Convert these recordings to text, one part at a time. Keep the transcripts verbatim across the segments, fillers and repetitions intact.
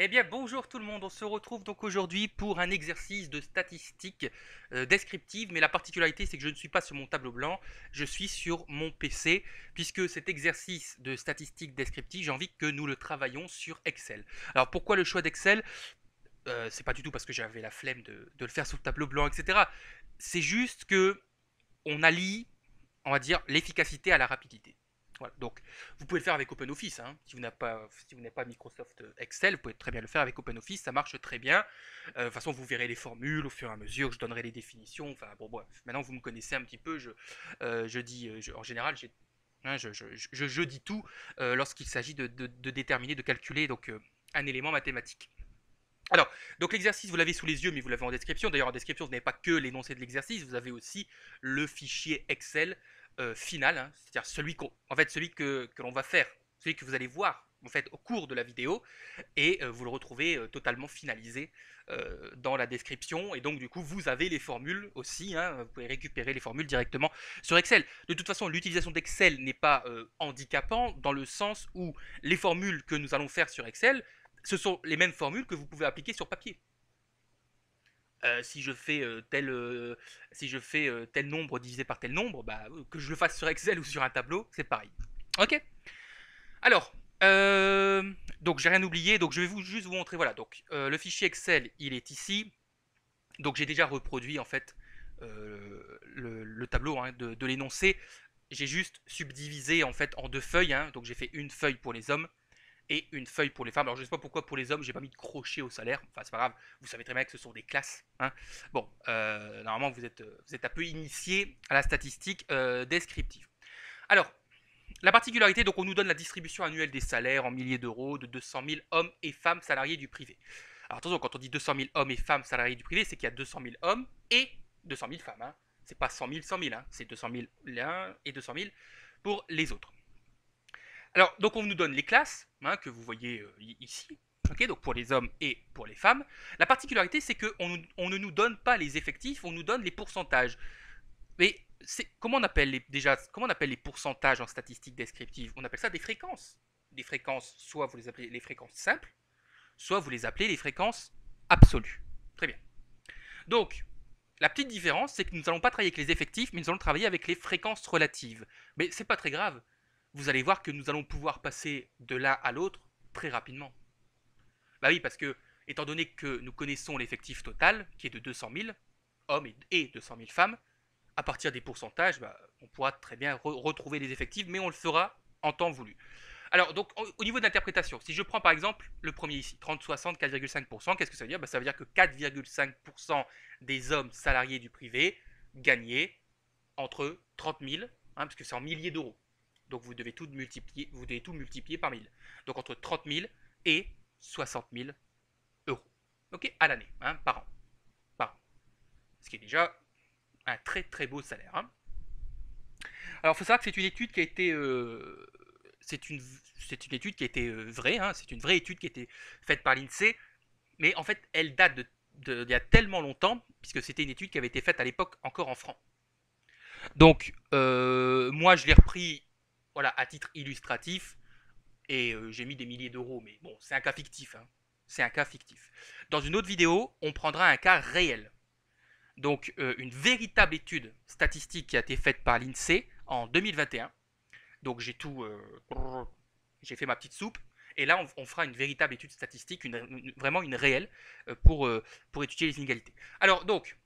Eh bien bonjour tout le monde, on se retrouve donc aujourd'hui pour un exercice de statistique euh, descriptive, mais la particularité c'est que je ne suis pas sur mon tableau blanc, je suis sur mon P C, puisque cet exercice de statistique descriptive, j'ai envie que nous le travaillions sur Excel. Alors pourquoi le choix d'Excel? euh, C'est pas du tout parce que j'avais la flemme de, de le faire sur le tableau blanc, et cetera. C'est juste que on allie, on va dire, l'efficacité à la rapidité. Voilà, donc vous pouvez le faire avec OpenOffice, hein. Si vous n'avez pas, si vous n'avez pas Microsoft Excel, vous pouvez très bien le faire avec OpenOffice, ça marche très bien. Euh, de toute façon, vous verrez les formules au fur et à mesure, je donnerai les définitions, enfin bon bref, maintenant vous me connaissez un petit peu, je, euh, je dis, je, en général, j'ai, hein, je, je, je, je dis tout euh, lorsqu'il s'agit de, de, de déterminer, de calculer donc, euh, un élément mathématique. Alors, donc l'exercice, vous l'avez sous les yeux, mais vous l'avez en description. D'ailleurs, en description, vous n'avez pas que l'énoncé de l'exercice, vous avez aussi le fichier Excel Euh, final, hein, c'est-à-dire celui, qu en fait, celui que, que l'on va faire, celui que vous allez voir en fait, au cours de la vidéo, et euh, vous le retrouvez euh, totalement finalisé euh, dans la description, et donc du coup vous avez les formules aussi, hein, vous pouvez récupérer les formules directement sur Excel. De toute façon, l'utilisation d'Excel n'est pas euh, handicapant, dans le sens où les formules que nous allons faire sur Excel, ce sont les mêmes formules que vous pouvez appliquer sur papier. Euh, si je fais, euh, tel, euh, si je fais euh, tel nombre divisé par tel nombre, bah, que je le fasse sur Excel ou sur un tableau, c'est pareil. Ok. Alors, euh, donc j'ai rien oublié, donc je vais vous, juste vous montrer. Voilà, donc euh, le fichier Excel, il est ici. Donc j'ai déjà reproduit en fait euh, le, le tableau, hein, de, de l'énoncé. J'ai juste subdivisé en fait en deux feuilles. Hein, donc j'ai fait une feuille pour les hommes et une feuille pour les femmes. Alors je ne sais pas pourquoi pour les hommes j'ai pas mis de crochet au salaire, enfin c'est pas grave, vous savez très bien que ce sont des classes, hein. Bon, euh, normalement vous êtes, vous êtes un peu initié à la statistique euh, descriptive. Alors, la particularité, donc on nous donne la distribution annuelle des salaires en milliers d'euros de deux cent mille hommes et femmes salariés du privé. Alors attention, quand on dit deux cent mille hommes et femmes salariés du privé, c'est qu'il y a deux cent mille hommes et deux cent mille femmes, hein. C'est pas cent mille, cent mille, hein. C'est deux cent mille l'un et deux cent mille pour les autres. Alors, donc on nous donne les classes, hein, que vous voyez euh, ici, okay, donc pour les hommes et pour les femmes. La particularité, c'est qu'on on ne nous donne pas les effectifs, on nous donne les pourcentages. Mais comment on appelle les, déjà, comment on appelle les pourcentages en statistique descriptive? On appelle ça des fréquences. Des fréquences, soit vous les appelez les fréquences simples, soit vous les appelez les fréquences absolues. Très bien. Donc, la petite différence, c'est que nous n'allons pas travailler avec les effectifs, mais nous allons travailler avec les fréquences relatives. Mais c'est pas très grave. Vous allez voir que nous allons pouvoir passer de l'un à l'autre très rapidement. Bah oui, parce que, étant donné que nous connaissons l'effectif total, qui est de deux cent mille hommes et deux cent mille femmes, à partir des pourcentages, bah, on pourra très bien re retrouver les effectifs, mais on le fera en temps voulu. Alors, donc, au niveau de l'interprétation, si je prends par exemple le premier ici, trente soixante, quatre virgule cinq pour cent, qu'est-ce que ça veut dire? Bah, ça veut dire que quatre virgule cinq pour cent des hommes salariés du privé gagnaient entre trente mille, hein, parce que c'est en milliers d'euros. Donc vous devez, tout multiplier, vous devez tout multiplier par mille. Donc entre trente mille et soixante mille euros. Ok, à l'année, hein, par, an. par an. Ce qui est déjà un très très beau salaire. Hein. Alors il faut savoir que c'est une étude qui a été... Euh, c'est une, une étude qui a été euh, vraie. Hein, c'est une vraie étude qui a été faite par l'INSEE. Mais en fait, elle date de, de, d'il y a tellement longtemps, puisque c'était une étude qui avait été faite à l'époque encore en francs. Donc euh, moi je l'ai repris... Voilà, à titre illustratif, et euh, j'ai mis des milliers d'euros, mais bon, c'est un cas fictif, hein. C'est un cas fictif. Dans une autre vidéo, on prendra un cas réel. Donc, euh, une véritable étude statistique qui a été faite par l'INSEE en deux mille vingt et un. Donc, j'ai tout... Euh, j'ai fait ma petite soupe, et là, on, on fera une véritable étude statistique, une, une, vraiment une réelle, euh, pour, euh, pour étudier les inégalités. Alors, donc...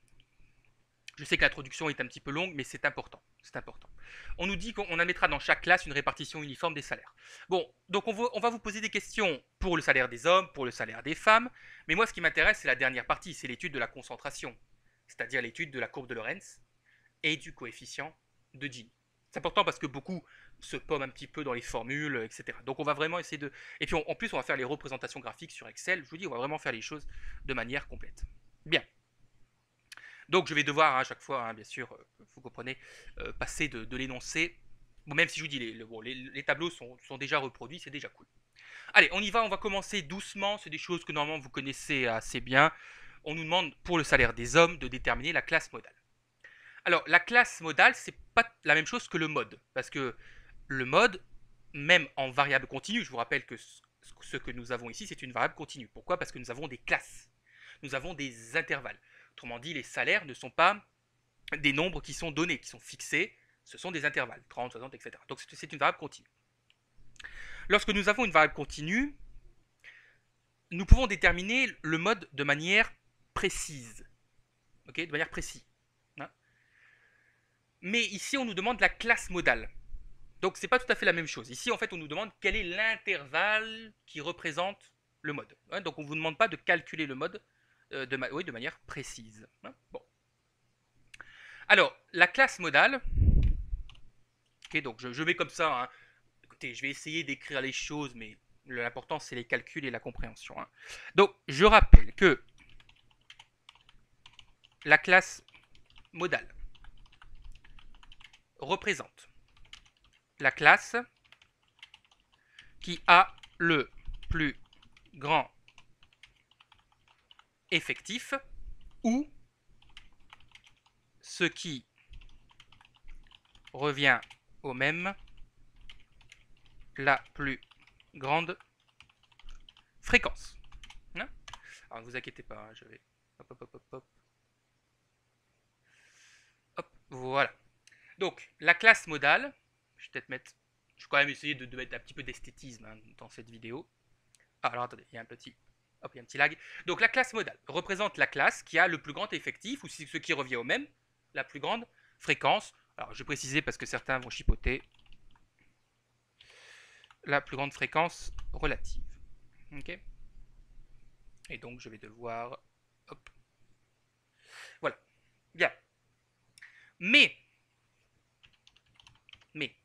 Je sais que l'introduction est un petit peu longue, mais c'est important. C'est important. On nous dit qu'on admettra dans chaque classe une répartition uniforme des salaires. Bon, donc on va, on va vous poser des questions pour le salaire des hommes, pour le salaire des femmes. Mais moi, ce qui m'intéresse, c'est la dernière partie, c'est l'étude de la concentration. C'est-à-dire l'étude de la courbe de Lorenz et du coefficient de Gini. C'est important parce que beaucoup se pomment un petit peu dans les formules, et cetera. Donc on va vraiment essayer de... Et puis on, en plus, on va faire les représentations graphiques sur Excel. Je vous dis, on va vraiment faire les choses de manière complète. Bien. Donc je vais devoir à hein, chaque fois, hein, bien sûr, euh, vous comprenez, euh, passer de, de l'énoncé. Bon, même si je vous dis, les, les, bon, les, les tableaux sont, sont déjà reproduits, c'est déjà cool. Allez, on y va, on va commencer doucement. C'est des choses que normalement vous connaissez assez bien. On nous demande pour le salaire des hommes de déterminer la classe modale. Alors la classe modale, c'est pas la même chose que le mode. Parce que le mode, même en variable continue, je vous rappelle que ce que nous avons ici, c'est une variable continue. Pourquoi? Parce que nous avons des classes, nous avons des intervalles. Autrement dit, les salaires ne sont pas des nombres qui sont donnés, qui sont fixés, ce sont des intervalles, trente, soixante, et cetera. Donc c'est une variable continue. Lorsque nous avons une variable continue, nous pouvons déterminer le mode de manière précise. Ok, de manière précise. Hein, mais ici, on nous demande la classe modale. Donc c'est pas tout à fait la même chose. Ici, en fait, on nous demande quel est l'intervalle qui représente le mode. Hein, donc on ne vous demande pas de calculer le mode euh, de, ma oui, de manière précise. Hein, bon. Alors, la classe modale. Ok, donc je, je mets comme ça. Hein. Écoutez, je vais essayer d'écrire les choses, mais l'important, c'est les calculs et la compréhension. Hein. Donc, je rappelle que la classe modale représente la classe qui a le plus grand effectif ou ce qui revient au même la plus grande fréquence. Hein? Alors ne vous inquiétez pas, hein, je vais... Hop, hop, hop, hop. Hop, voilà. Donc, la classe modale, je vais peut-être mettre... Je vais quand même essayer de, de mettre un petit peu d'esthétisme hein, dans cette vidéo. Ah, alors, attendez, il y a un petit... Hop, il y a un petit lag. Donc, la classe modale représente la classe qui a le plus grand effectif, ou ce qui revient au même, la plus grande fréquence. Alors, je vais préciser parce que certains vont chipoter. La plus grande fréquence relative. Ok. Et donc, je vais devoir... Hop. Voilà. Bien. Mais... Mais...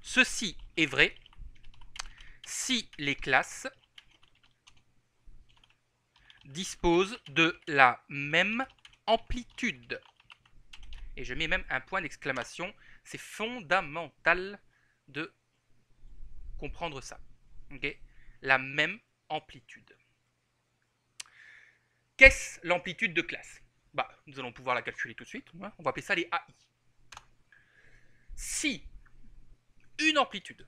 Ceci est vrai si les classes disposent de la même amplitude. Et je mets même un point d'exclamation. C'est fondamental de comprendre ça. Okay, la même amplitude. Qu'est-ce l'amplitude de classe? Bah, nous allons pouvoir la calculer tout de suite. On va appeler ça les A I. Si une amplitude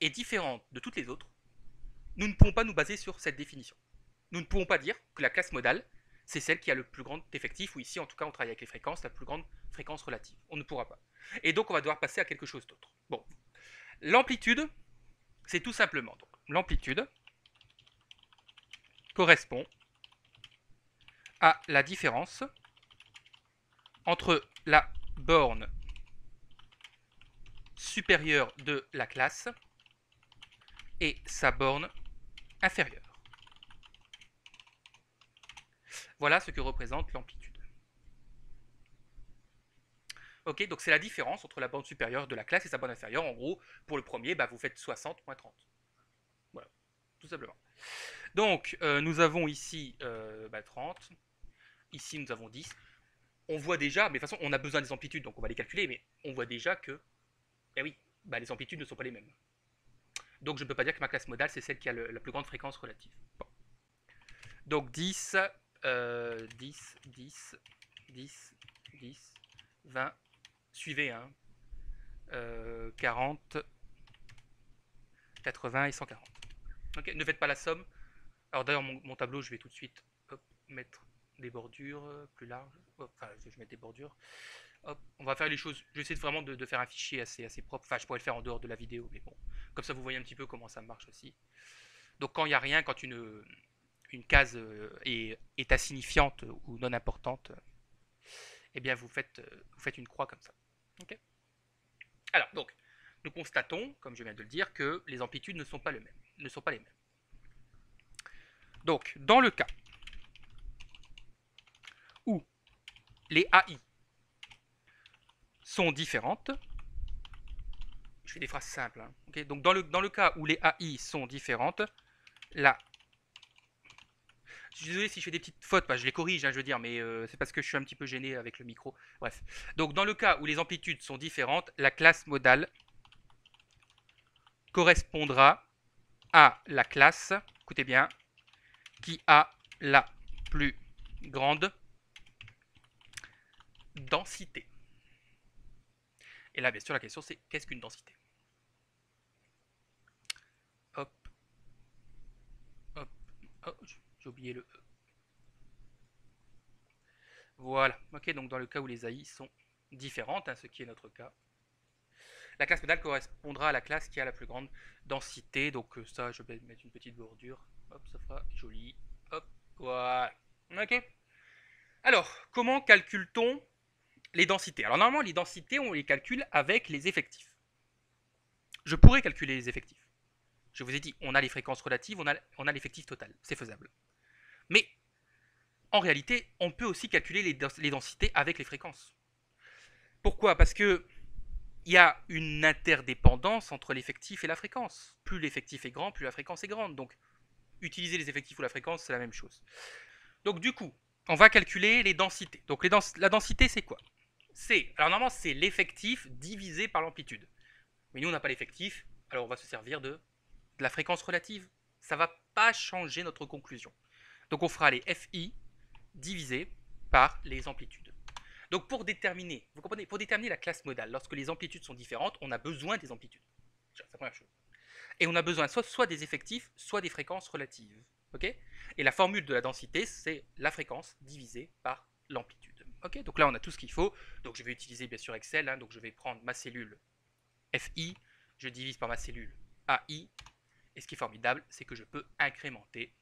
est différente de toutes les autres, nous ne pouvons pas nous baser sur cette définition. Nous ne pouvons pas dire que la classe modale, c'est celle qui a le plus grand effectif, ou ici, en tout cas, on travaille avec les fréquences, la plus grande fréquence relative. On ne pourra pas. Et donc, on va devoir passer à quelque chose d'autre. Bon. L'amplitude, c'est tout simplement. Donc, l'amplitude correspond à la différence entre la borne supérieure de la classe et sa borne inférieure. Voilà ce que représente l'amplitude. Ok, donc c'est la différence entre la borne supérieure de la classe et sa borne inférieure. En gros, pour le premier, bah, vous faites soixante moins trente. Voilà, tout simplement. Donc, euh, nous avons ici euh, bah, trente. Ici, nous avons dix. On voit déjà, mais de toute façon, on a besoin des amplitudes, donc on va les calculer, mais on voit déjà que Eh oui, bah les amplitudes ne sont pas les mêmes. Donc je ne peux pas dire que ma classe modale, c'est celle qui a le, la plus grande fréquence relative. Bon. Donc dix, dix, dix, dix, vingt, suivez, hein, euh, quarante, quatre-vingts et cent quarante. Okay, ne faites pas la somme. Alors d'ailleurs, mon, mon tableau, je vais tout de suite hop, mettre des bordures plus larges. Enfin, je vais mettre des bordures. Hop, on va faire les choses, j'essaie vraiment de, de faire un fichier assez, assez propre, enfin je pourrais le faire en dehors de la vidéo, mais bon, comme ça vous voyez un petit peu comment ça marche aussi. Donc quand il n'y a rien, quand une, une case est, est insignifiante ou non importante, eh bien vous faites, vous faites une croix comme ça. Okay. Alors donc, nous constatons, comme je viens de le dire, que les amplitudes ne sont pas les mêmes, ne sont pas les mêmes. Donc, dans le cas où les A I sont différentes. Je fais des phrases simples. Hein. Okay, donc dans le, dans le cas où les A I sont différentes, la... Je suis désolé si je fais des petites fautes, bah, je les corrige, hein, je veux dire, mais euh, c'est parce que je suis un petit peu gêné avec le micro. Bref. Donc dans le cas où les amplitudes sont différentes, la classe modale correspondra à la classe, écoutez bien, qui a la plus grande densité. Et là, bien sûr, la question, c'est qu'est-ce qu'une densité? Hop, j'ai oublié le E. Voilà, ok, donc dans le cas où les A I sont différentes, hein, ce qui est notre cas, la classe pédale correspondra à la classe qui a la plus grande densité. Donc ça, je vais mettre une petite bordure, hop, ça fera joli, hop, voilà, ok. Alors, comment calcule-t-on les densités? Alors normalement, les densités, on les calcule avec les effectifs. Je pourrais calculer les effectifs. Je vous ai dit, on a les fréquences relatives, on a, on a l'effectif total, c'est faisable. Mais en réalité, on peut aussi calculer les, dens les densités avec les fréquences. Pourquoi? Parce que il y a une interdépendance entre l'effectif et la fréquence. Plus l'effectif est grand, plus la fréquence est grande. Donc, utiliser les effectifs ou la fréquence, c'est la même chose. Donc du coup, on va calculer les densités. Donc les dens la densité, c'est quoi? C'est, alors normalement, c'est l'effectif divisé par l'amplitude. Mais nous, on n'a pas l'effectif, alors on va se servir de, de la fréquence relative. Ça ne va pas changer notre conclusion. Donc on fera les F I divisé par les amplitudes. Donc pour déterminer, vous comprenez, pour déterminer la classe modale, lorsque les amplitudes sont différentes, on a besoin des amplitudes. C'est la première chose. Et on a besoin soit, soit des effectifs, soit des fréquences relatives. Okay, et la formule de la densité, c'est la fréquence divisée par l'amplitude. Okay, donc là, on a tout ce qu'il faut. Donc je vais utiliser bien sûr Excel. Hein, donc je vais prendre ma cellule F I, je divise par ma cellule A I. Et ce qui est formidable, c'est que je peux incrémenter.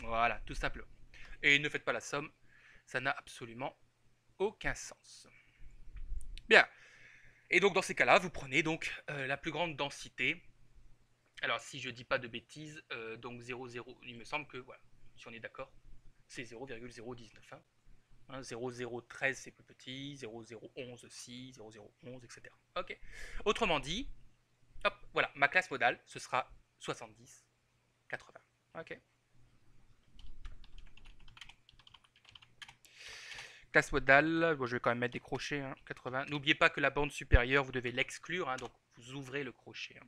Voilà, tout simplement. Et ne faites pas la somme, ça n'a absolument aucun sens. Bien. Et donc dans ces cas-là, vous prenez donc euh, la plus grande densité. Alors, si je ne dis pas de bêtises, euh, donc zéro virgule zéro, il me semble que, voilà, si on est d'accord, c'est zéro virgule zéro dix-neuf. Hein. Hein, zéro virgule zéro treize, c'est plus petit, zéro virgule zéro onze aussi, zéro virgule zéro onze, et cetera. Ok. Autrement dit, hop, voilà, ma classe modale, ce sera soixante-dix, quatre-vingts. Ok. Classe modale, bon, je vais quand même mettre des crochets, hein, quatre-vingts. N'oubliez pas que la bande supérieure, vous devez l'exclure, hein, donc vous ouvrez le crochet. Hein.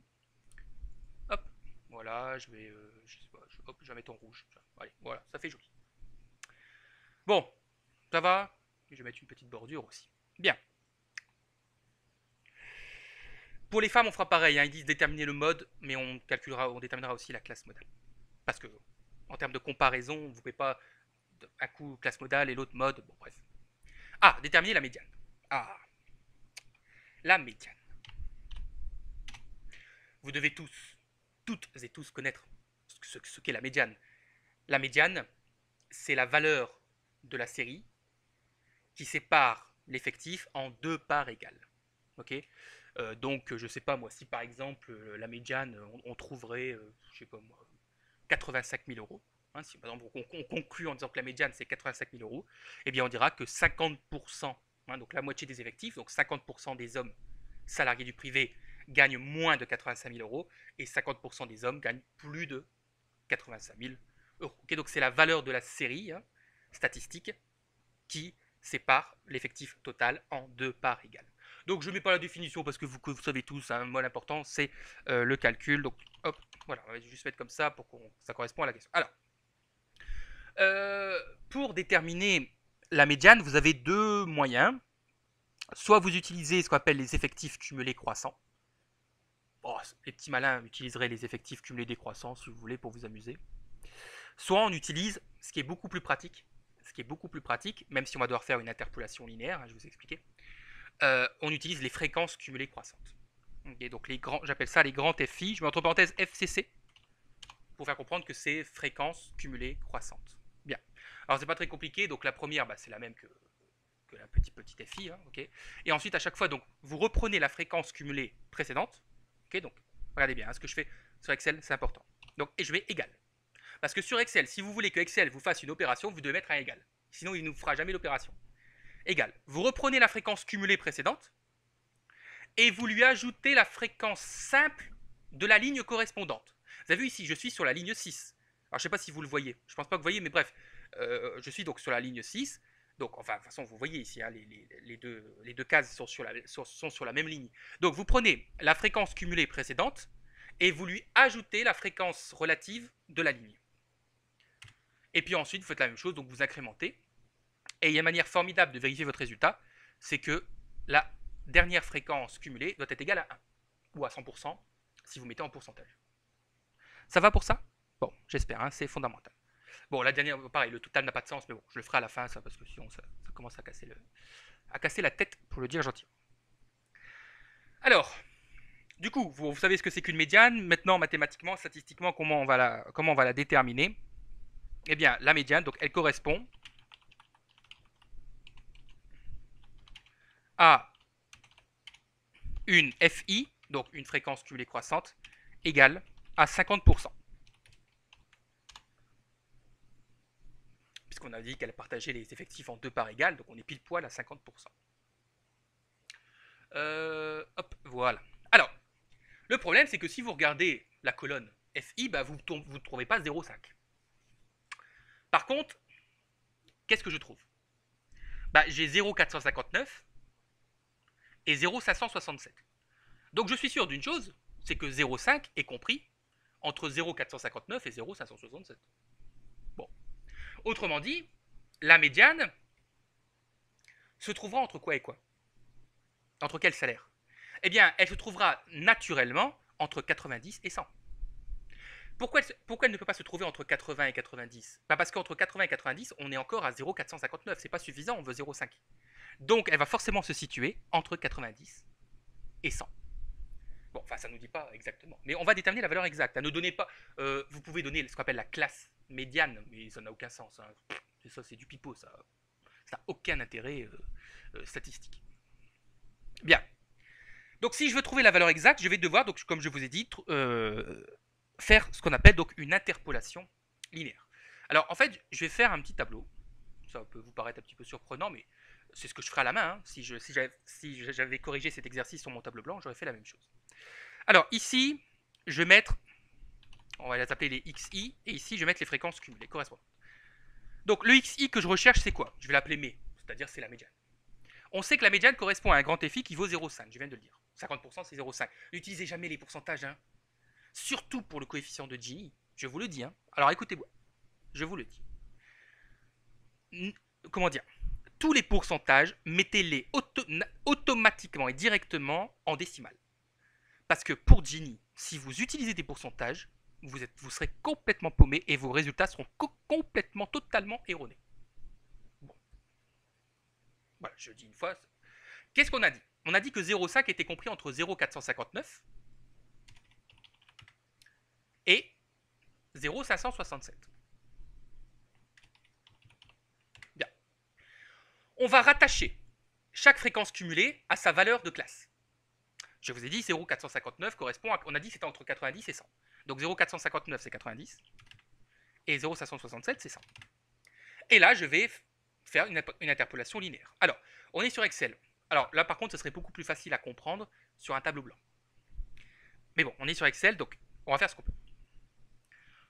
Voilà, je vais, euh, je sais pas, je, hop, je vais mettre en rouge. Allez, voilà, ça fait joli. Bon, ça va. Je vais mettre une petite bordure aussi. Bien. Pour les femmes, on fera pareil. Hein, ils disent déterminer le mode, mais on calculera, on déterminera aussi la classe modale. Parce que, en termes de comparaison, vous ne pouvez pas un coup classe modale et l'autre mode. Bon, bref. Ah, déterminer la médiane. Ah, la médiane. Vous devez tous. toutes et tous connaître ce, ce qu'est la médiane. La médiane, c'est la valeur de la série qui sépare l'effectif en deux parts égales. Okay, euh, donc, je ne sais pas, moi, si par exemple, la médiane, on, on trouverait, euh, je sais pas moi, quatre-vingt-cinq mille euros. Hein, si par exemple, on, on conclut en disant que la médiane, c'est quatre-vingt-cinq mille euros, eh bien, on dira que cinquante pour cent, hein, donc la moitié des effectifs, donc cinquante pour cent des hommes salariés du privé, gagnent moins de quatre-vingt-cinq mille euros et cinquante pour cent des hommes gagnent plus de quatre-vingt-cinq mille euros. Okay, donc c'est la valeur de la série hein, statistique qui sépare l'effectif total en deux parts égales. Donc je ne mets pas la définition parce que vous, vous savez tous, hein, moi l'important c'est euh, le calcul. Donc hop, voilà, on va juste mettre comme ça pour que ça corresponde à la question. Alors, euh, pour déterminer la médiane, vous avez deux moyens. Soit vous utilisez ce qu'on appelle les effectifs cumulés croissants. Oh, les petits malins utiliseraient les effectifs cumulés décroissants, si vous voulez, pour vous amuser. Soit on utilise ce qui est beaucoup plus pratique, ce qui est beaucoup plus pratique, même si on va devoir faire une interpolation linéaire, hein, je vous ai expliqué. Euh, on utilise les fréquences cumulées croissantes. Okay, donc les grands, j'appelle ça les grands F I. Je mets entre parenthèses F C C pour faire comprendre que c'est fréquences cumulées croissantes. Bien. Alors c'est pas très compliqué. Donc la première, bah, c'est la même que, que la petite petite F I. Hein, okay. Et ensuite à chaque fois, donc vous reprenez la fréquence cumulée précédente. Okay, donc, regardez bien, hein, ce que je fais sur Excel, c'est important. Donc, et je mets égal. Parce que sur Excel, si vous voulez que Excel vous fasse une opération, vous devez mettre un égal. Sinon, il ne vous fera jamais l'opération. Égal. Vous reprenez la fréquence cumulée précédente et vous lui ajoutez la fréquence simple de la ligne correspondante. Vous avez vu ici, je suis sur la ligne six. Alors, je ne sais pas si vous le voyez. Je ne pense pas que vous voyez, mais bref. Euh, je suis donc sur la ligne six. Donc, enfin, de toute façon, vous voyez ici, hein, les, les, les, deux, les deux cases sont sur, la, sur, sont sur la même ligne. Donc, vous prenez la fréquence cumulée précédente et vous lui ajoutez la fréquence relative de la ligne. Et puis ensuite, vous faites la même chose, donc vous incrémentez. Et il y a une manière formidable de vérifier votre résultat, c'est que la dernière fréquence cumulée doit être égale à un, ou à cent pour cent, si vous mettez en pourcentage. Ça va pour ça? Bon, j'espère, hein, c'est fondamental. Bon, la dernière, pareil, le total n'a pas de sens, mais bon, je le ferai à la fin, ça, parce que sinon, ça, ça commence à casser, le, à casser la tête, pour le dire gentiment. Alors, du coup, vous, vous savez ce que c'est qu'une médiane. Maintenant, mathématiquement, statistiquement, comment on va la, comment on va la déterminer? Eh bien, la médiane, donc, elle correspond à une F I, donc une fréquence cumulée croissante, égale à cinquante pour cent. Puisqu'on a dit qu'elle partageait les effectifs en deux parts égales, donc on est pile poil à cinquante pour cent. Euh, hop, voilà. Alors, le problème, c'est que si vous regardez la colonne F I, bah vous ne vous trouvez pas zéro virgule cinq. Par contre, qu'est-ce que je trouve? Bah, j'ai zéro virgule quatre cent cinquante-neuf et zéro virgule cinq cent soixante-sept. Donc je suis sûr d'une chose, c'est que zéro virgule cinq est compris entre zéro virgule quatre cent cinquante-neuf et zéro virgule cinq cent soixante-sept. Bon. Autrement dit, la médiane se trouvera entre quoi et quoi? Entre quel salaire? Eh bien, elle se trouvera naturellement entre quatre-vingt-dix et cent. Pourquoi elle, se, pourquoi elle ne peut pas se trouver entre quatre-vingts et quatre-vingt-dix? Bah parce qu'entre quatre-vingts et quatre-vingt-dix, on est encore à zéro virgule quatre cent cinquante-neuf. C'est pas suffisant, on veut zéro virgule cinq. Donc, elle va forcément se situer entre quatre-vingt-dix et cent. Bon, enfin, ça ne nous dit pas exactement. Mais on va déterminer la valeur exacte. Ne donnez pas, euh, vous pouvez donner ce qu'on appelle la classe médiane, mais ça n'a aucun sens. Hein. Pff, ça, c'est du pipeau, ça. Ça n'a aucun intérêt euh, euh, statistique. Bien. Donc, si je veux trouver la valeur exacte, je vais devoir, donc, comme je vous ai dit, euh, faire ce qu'on appelle donc une interpolation linéaire. Alors, en fait, je vais faire un petit tableau. Ça peut vous paraître un petit peu surprenant, mais c'est ce que je ferai à la main. Hein. Si je, si j'avais, si j'avais corrigé cet exercice sur mon tableau blanc, j'aurais fait la même chose. Alors, ici, je vais mettre, on va les appeler les X I, et ici, je vais mettre les fréquences cumulées correspondantes. Donc, le X I que je recherche, c'est quoi? Je vais l'appeler mé, c'est-à-dire c'est la médiane. On sait que la médiane correspond à un grand F I qui vaut zéro virgule cinq, je viens de le dire. cinquante pour cent, c'est zéro virgule cinq. N'utilisez jamais les pourcentages, hein. Surtout pour le coefficient de Gini, je vous le dis. Hein. Alors, écoutez-moi, je vous le dis. N- comment dire? Tous les pourcentages, mettez-les auto automatiquement et directement en décimales. Parce que pour Gini, si vous utilisez des pourcentages, vous, êtes, vous serez complètement paumé et vos résultats seront co complètement, totalement erronés. Bon. Voilà, je dis une fois. Qu'est-ce qu'on a dit? On a dit que zéro virgule cinq était compris entre zéro virgule quatre cent cinquante-neuf et zéro virgule cinq cent soixante-sept. Bien. On va rattacher chaque fréquence cumulée à sa valeur de classe. Je vous ai dit, zéro virgule quatre cent cinquante-neuf correspond à... On a dit que c'était entre quatre-vingt-dix et cent. Donc zéro virgule quatre cent cinquante-neuf, c'est quatre-vingt-dix. Et zéro virgule cinq cent soixante-sept, c'est cent. Et là, je vais faire une, une interpolation linéaire. Alors, on est sur Excel. Alors là, par contre, ce serait beaucoup plus facile à comprendre sur un tableau blanc. Mais bon, on est sur Excel, donc on va faire ce qu'on peut.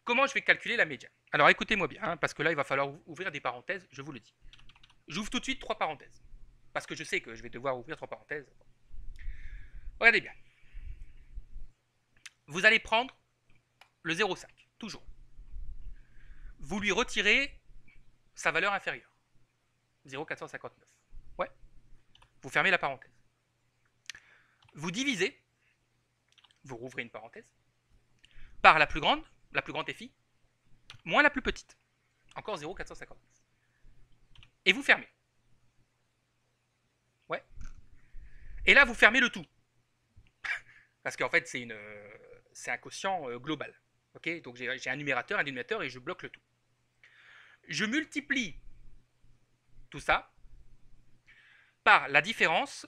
Comment je vais calculer la médiane? Alors, écoutez-moi bien, hein, parce que là, il va falloir ouvrir des parenthèses, je vous le dis. J'ouvre tout de suite trois parenthèses. Parce que je sais que je vais devoir ouvrir trois parenthèses. Regardez bien. Vous allez prendre le zéro virgule cinq, toujours. Vous lui retirez sa valeur inférieure. zéro virgule quatre cent cinquante-neuf. Ouais. Vous fermez la parenthèse. Vous divisez, vous rouvrez une parenthèse, par la plus grande, la plus grande F I, moins la plus petite. Encore zéro virgule quatre cent cinquante-neuf. Et vous fermez. Ouais. Et là, vous fermez le tout. Parce qu'en fait, c'est un quotient global. Okay, donc, j'ai un numérateur, un dénominateur et je bloque le tout. Je multiplie tout ça par la différence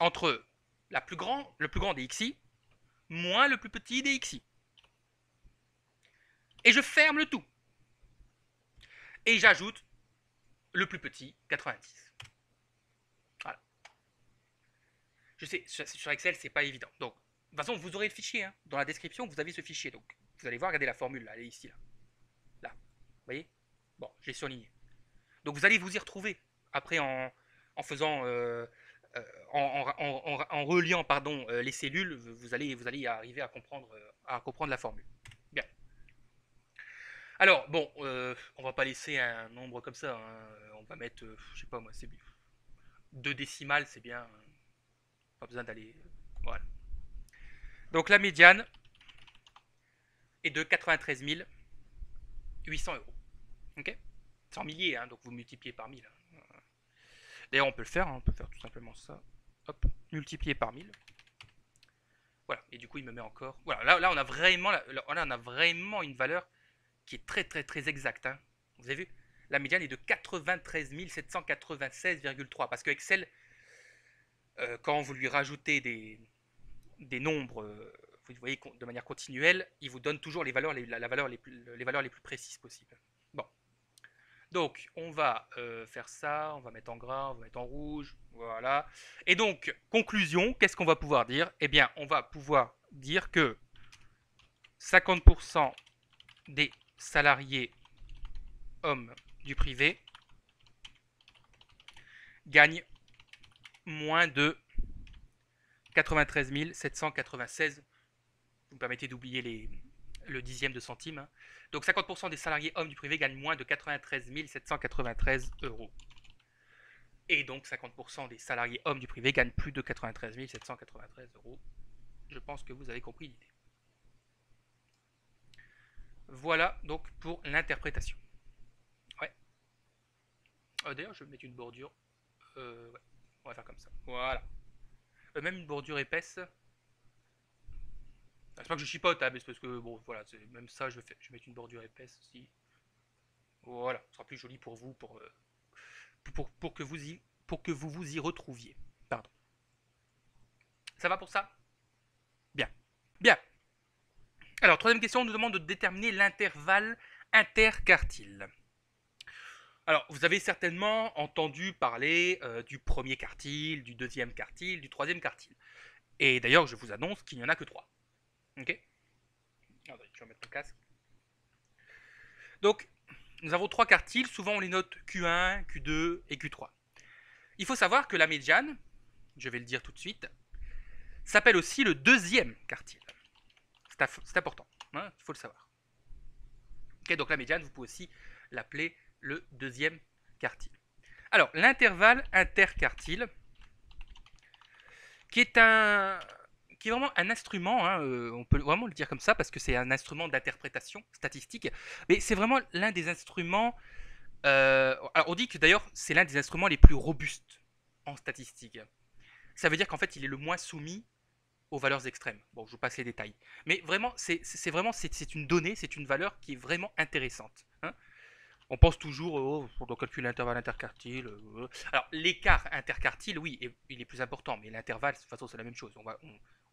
entre la plus grand, le plus grand des X I moins le plus petit des X I. Et je ferme le tout. Et j'ajoute le plus petit, quatre-vingt-dix. Je sais, sur Excel, c'est pas évident. Donc, de toute façon, vous aurez le fichier. Hein. Dans la description, vous avez ce fichier. Donc, vous allez voir, regardez la formule. Là, elle est ici. Là. Là. Vous voyez? Bon, je l'ai surligné. Donc, vous allez vous y retrouver. Après, en, en faisant. Euh, euh, en, en, en, en, en reliant, pardon, euh, les cellules, vous allez, vous allez arriver à comprendre, euh, à comprendre la formule. Bien. Alors, bon, euh, on va pas laisser un nombre comme ça. Hein. On va mettre. Euh, je sais pas moi, c'est bien. Deux décimales, c'est bien. Hein. Pas besoin d'aller. Voilà. Donc la médiane est de 93 huit cents euros. Ok, c'est en milliers, hein, donc vous multipliez par mille. D'ailleurs, on peut le faire, hein, on peut faire tout simplement ça. Hop, multiplier par mille. Voilà, et du coup, il me met encore... Voilà, là, là, on a vraiment, là, là, on a vraiment une valeur qui est très, très, très exacte. Hein. Vous avez vu? La médiane est de quatre-vingt-treize mille sept cent quatre-vingt-seize virgule trois. Parce que Excel, euh, quand vous lui rajoutez des, des nombres, euh, vous voyez, de manière continuelle, il vous donne toujours les valeurs les, la, la valeur les, plus, les valeurs les plus précises possibles. Bon. Donc, on va euh, faire ça, on va mettre en gras, on va mettre en rouge, voilà. Et donc, conclusion, qu'est-ce qu'on va pouvoir dire? Eh bien, on va pouvoir dire que cinquante pour cent des salariés hommes du privé gagnent moins de quatre-vingt-treize mille sept cent quatre-vingt-seize. Vous me permettez d'oublier les... le dixième de centime. Donc cinquante pour cent des salariés hommes du privé gagnent moins de quatre-vingt-treize mille sept cent quatre-vingt-treize euros. Et donc cinquante pour cent des salariés hommes du privé gagnent plus de quatre-vingt-treize mille sept cent quatre-vingt-treize euros. Je pense que vous avez compris l'idée. Voilà donc pour l'interprétation. Ouais. Euh, D'ailleurs, je vais mettre une bordure. Euh, ouais. On va faire comme ça. Voilà. Euh, même une bordure épaisse. C'est pas que je chipote, hein, mais c'est parce que, bon, voilà, même ça, je vais, faire, je vais mettre une bordure épaisse aussi. Voilà, ce sera plus joli pour vous, pour, euh, pour, pour, que vous y, pour que vous vous y retrouviez. Pardon. Ça va pour ça? Bien. Bien. Alors, troisième question, on nous demande de déterminer l'intervalle interquartile. Alors, vous avez certainement entendu parler euh, du premier quartile, du deuxième quartile, du troisième quartile. Et d'ailleurs, je vous annonce qu'il n'y en a que trois. Ok. Alors, je vais remettre mon casque. Donc, nous avons trois quartiles. Souvent, on les note Q un, Q deux et Q trois. Il faut savoir que la médiane, je vais le dire tout de suite, s'appelle aussi le deuxième quartile. C'est important, hein, il faut le savoir. Ok, donc la médiane, vous pouvez aussi l'appeler le deuxième quartile. Alors, l'intervalle interquartile, qui est un... qui est vraiment un instrument, hein, euh, on peut vraiment le dire comme ça, parce que c'est un instrument d'interprétation statistique, mais c'est vraiment l'un des instruments, euh, alors on dit que d'ailleurs c'est l'un des instruments les plus robustes en statistique. Ça veut dire qu'en fait il est le moins soumis aux valeurs extrêmes. Bon, je vous passe les détails, mais vraiment c'est vraiment c'est une donnée, c'est une valeur qui est vraiment intéressante. Hein. On pense toujours, oh, on doit calculer l'intervalle interquartile. Euh, alors l'écart interquartile, oui, est, il est plus important, mais l'intervalle, de toute façon c'est la même chose, on va... On,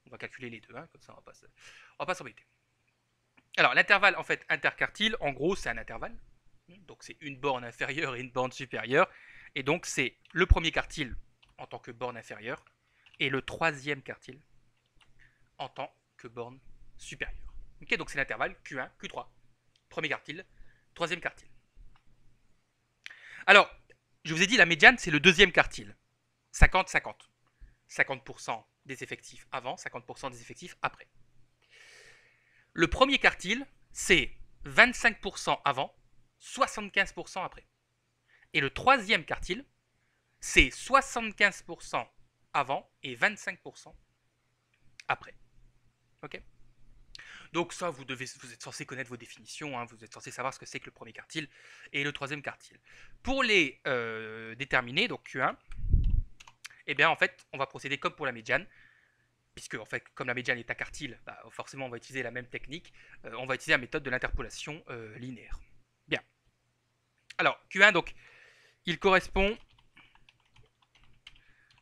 On va calculer les deux, hein, comme ça on ne va pas s'embêter. Alors l'intervalle en fait interquartile, en gros c'est un intervalle, donc c'est une borne inférieure et une borne supérieure, et donc c'est le premier quartile en tant que borne inférieure, et le troisième quartile en tant que borne supérieure. Ok, donc c'est l'intervalle Q un, Q trois, premier quartile, troisième quartile. Alors, je vous ai dit la médiane c'est le deuxième quartile, cinquante cinquante, cinquante pour cent des effectifs avant, cinquante pour cent des effectifs après. Le premier quartile, c'est vingt-cinq pour cent avant, soixante-quinze pour cent après. Et le troisième quartile, c'est soixante-quinze pour cent avant et vingt-cinq pour cent après. Ok? Donc ça, vous, devez, vous êtes censé connaître vos définitions, hein, vous êtes censé savoir ce que c'est que le premier quartile et le troisième quartile. Pour les euh, déterminer, donc Q un, eh bien, en fait, on va procéder comme pour la médiane, puisque, en fait, comme la médiane est un quartile, bah, forcément, on va utiliser la même technique, euh, on va utiliser la méthode de l'interpolation euh, linéaire. Bien. Alors, Q un, donc, il correspond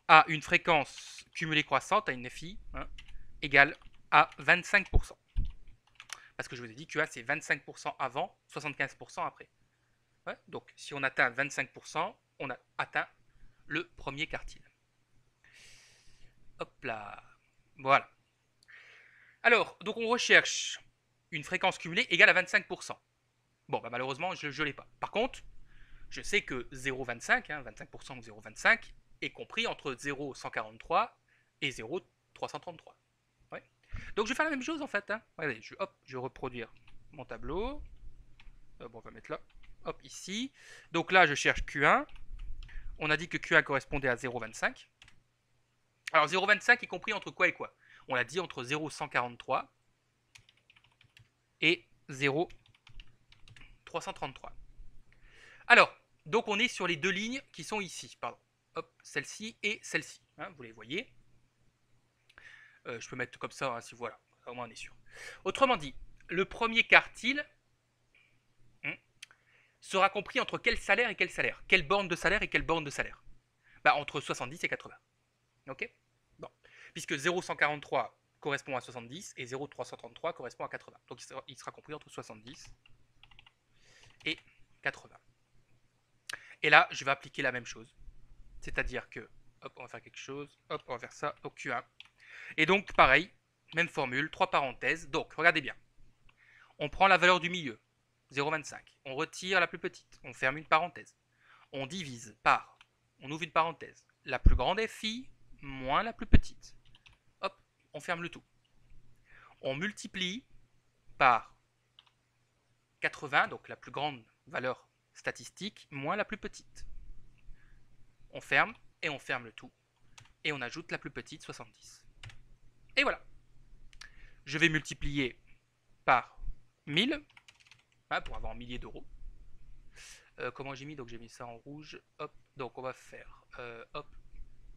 à une fréquence cumulée croissante, à une F I, hein, égale à vingt-cinq pour cent. Parce que je vous ai dit, Q un, c'est vingt-cinq pour cent avant, soixante-quinze pour cent après. Ouais, donc, si on atteint vingt-cinq pour cent, on a atteint le premier quartile. Hop là, voilà. Alors, donc on recherche une fréquence cumulée égale à vingt-cinq pour cent. Bon, bah malheureusement, je ne l'ai pas. Par contre, je sais que zéro virgule vingt-cinq, hein, vingt-cinq pour cent ou zéro virgule vingt-cinq, est compris entre zéro virgule cent quarante-trois et zéro virgule trois cent trente-trois. Ouais. Donc je vais faire la même chose en fait. Hein. Regardez, je, hop, je vais reproduire mon tableau. Euh, bon, on va mettre là. Hop, ici. Donc là, je cherche Q un. On a dit que Q un correspondait à zéro virgule vingt-cinq. Alors zéro virgule vingt-cinq est compris entre quoi et quoi? On l'a dit entre zéro virgule cent quarante-trois et zéro virgule trois cent trente-trois. trois cent trente-trois. Alors, donc on est sur les deux lignes qui sont ici. Pardon. Hop, celle-ci et celle-ci. Hein, vous les voyez. Euh, je peux mettre comme ça, hein, si voilà. Au moins on est sûr. Autrement dit, le premier quartile hmm, sera compris entre quel salaire et quel salaire. Quelle borne de salaire et quelle borne de salaire. Bah, entre soixante-dix et quatre-vingts. Ok. Bon. Puisque zéro virgule cent quarante-trois correspond à soixante-dix et zéro virgule trois cent trente-trois correspond à quatre-vingts. Donc il sera, il sera compris entre soixante-dix et quatre-vingts. Et là, je vais appliquer la même chose. C'est-à-dire que, hop, on va faire quelque chose, hop, on va faire ça au Q un. Et donc, pareil, même formule, trois parenthèses. Donc, regardez bien. On prend la valeur du milieu, zéro virgule vingt-cinq. On retire la plus petite, on ferme une parenthèse. On divise par, on ouvre une parenthèse. La plus grande est phi moins la plus petite. Hop, on ferme le tout. On multiplie par quatre-vingts, donc la plus grande valeur statistique, moins la plus petite. On ferme, et on ferme le tout. Et on ajoute la plus petite, soixante-dix. Et voilà. Je vais multiplier par mille, hein, pour avoir milliers d'euros. Euh, comment j'ai mis? Donc j'ai mis ça en rouge. Hop. Donc on va faire euh, hop,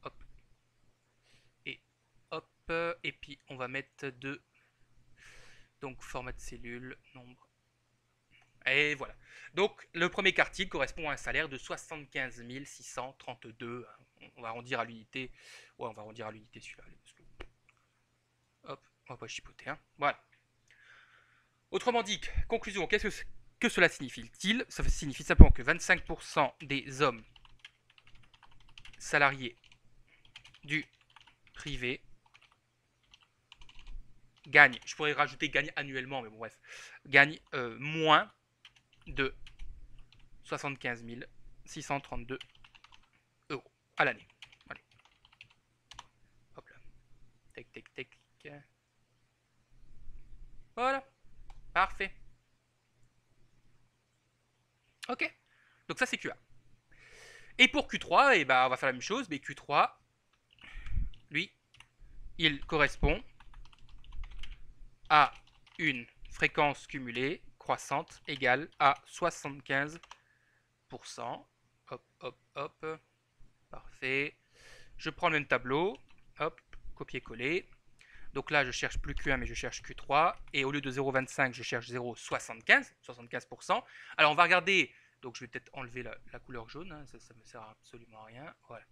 hop, et hop. Euh, et puis on va mettre deux. Donc format de cellule, nombre. Et voilà. Donc, le premier quartile correspond à un salaire de soixante-quinze mille six cent trente-deux. On va arrondir à l'unité. Ouais, on va arrondir à l'unité celui-là. Hop, on va pas chipoter. Hein. Voilà. Autrement dit, conclusion, qu'est-ce que, que cela signifie-t-il? Ça signifie simplement que vingt-cinq pour cent des hommes salariés du privé gagnent, je pourrais rajouter gagnent annuellement, mais bon bref, gagnent euh, moins de soixante-quinze mille six cent trente-deux euros à l'année. Allez. Hop là. Tac, tac, tac. Voilà. Parfait. Ok. Donc ça, c'est Q un. Et pour Q trois, eh ben, on va faire la même chose, mais Q trois, lui, il correspond à une fréquence cumulée croissante égale à soixante-quinze pour cent. Hop, hop, hop. Parfait. Je prends le même tableau. Hop, copier-coller. Donc là, je cherche plus Q un, mais je cherche Q trois. Et au lieu de zéro virgule vingt-cinq, je cherche zéro virgule soixante-quinze. soixante-quinze pour cent. Alors, on va regarder. Donc, je vais peut-être enlever la, la couleur jaune. Hein. Ça ne me sert absolument à rien. Voilà.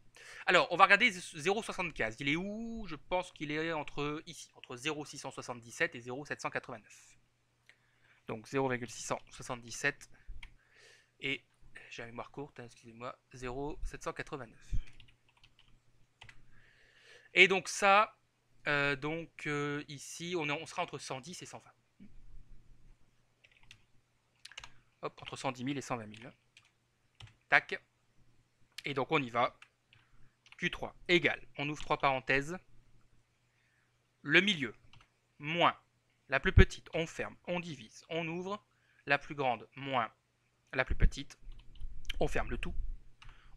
Alors, on va regarder zéro virgule soixante-quinze. Il est où? Je pense qu'il est entre ici, entre zéro virgule six cent soixante-dix-sept et zéro virgule sept cent quatre-vingt-neuf. Donc zéro virgule six cent soixante-dix-sept et j'ai la mémoire courte, hein, excusez-moi, zéro virgule sept cent quatre-vingt-neuf. Et donc ça, euh, donc euh, ici, on, est, on sera entre cent dix et cent vingt. Hop, entre cent dix mille et cent vingt mille. Tac. Et donc on y va. Q trois égale, on ouvre trois parenthèses. Le milieu moins la plus petite, on ferme, on divise, on ouvre. La plus grande moins la plus petite, on ferme le tout.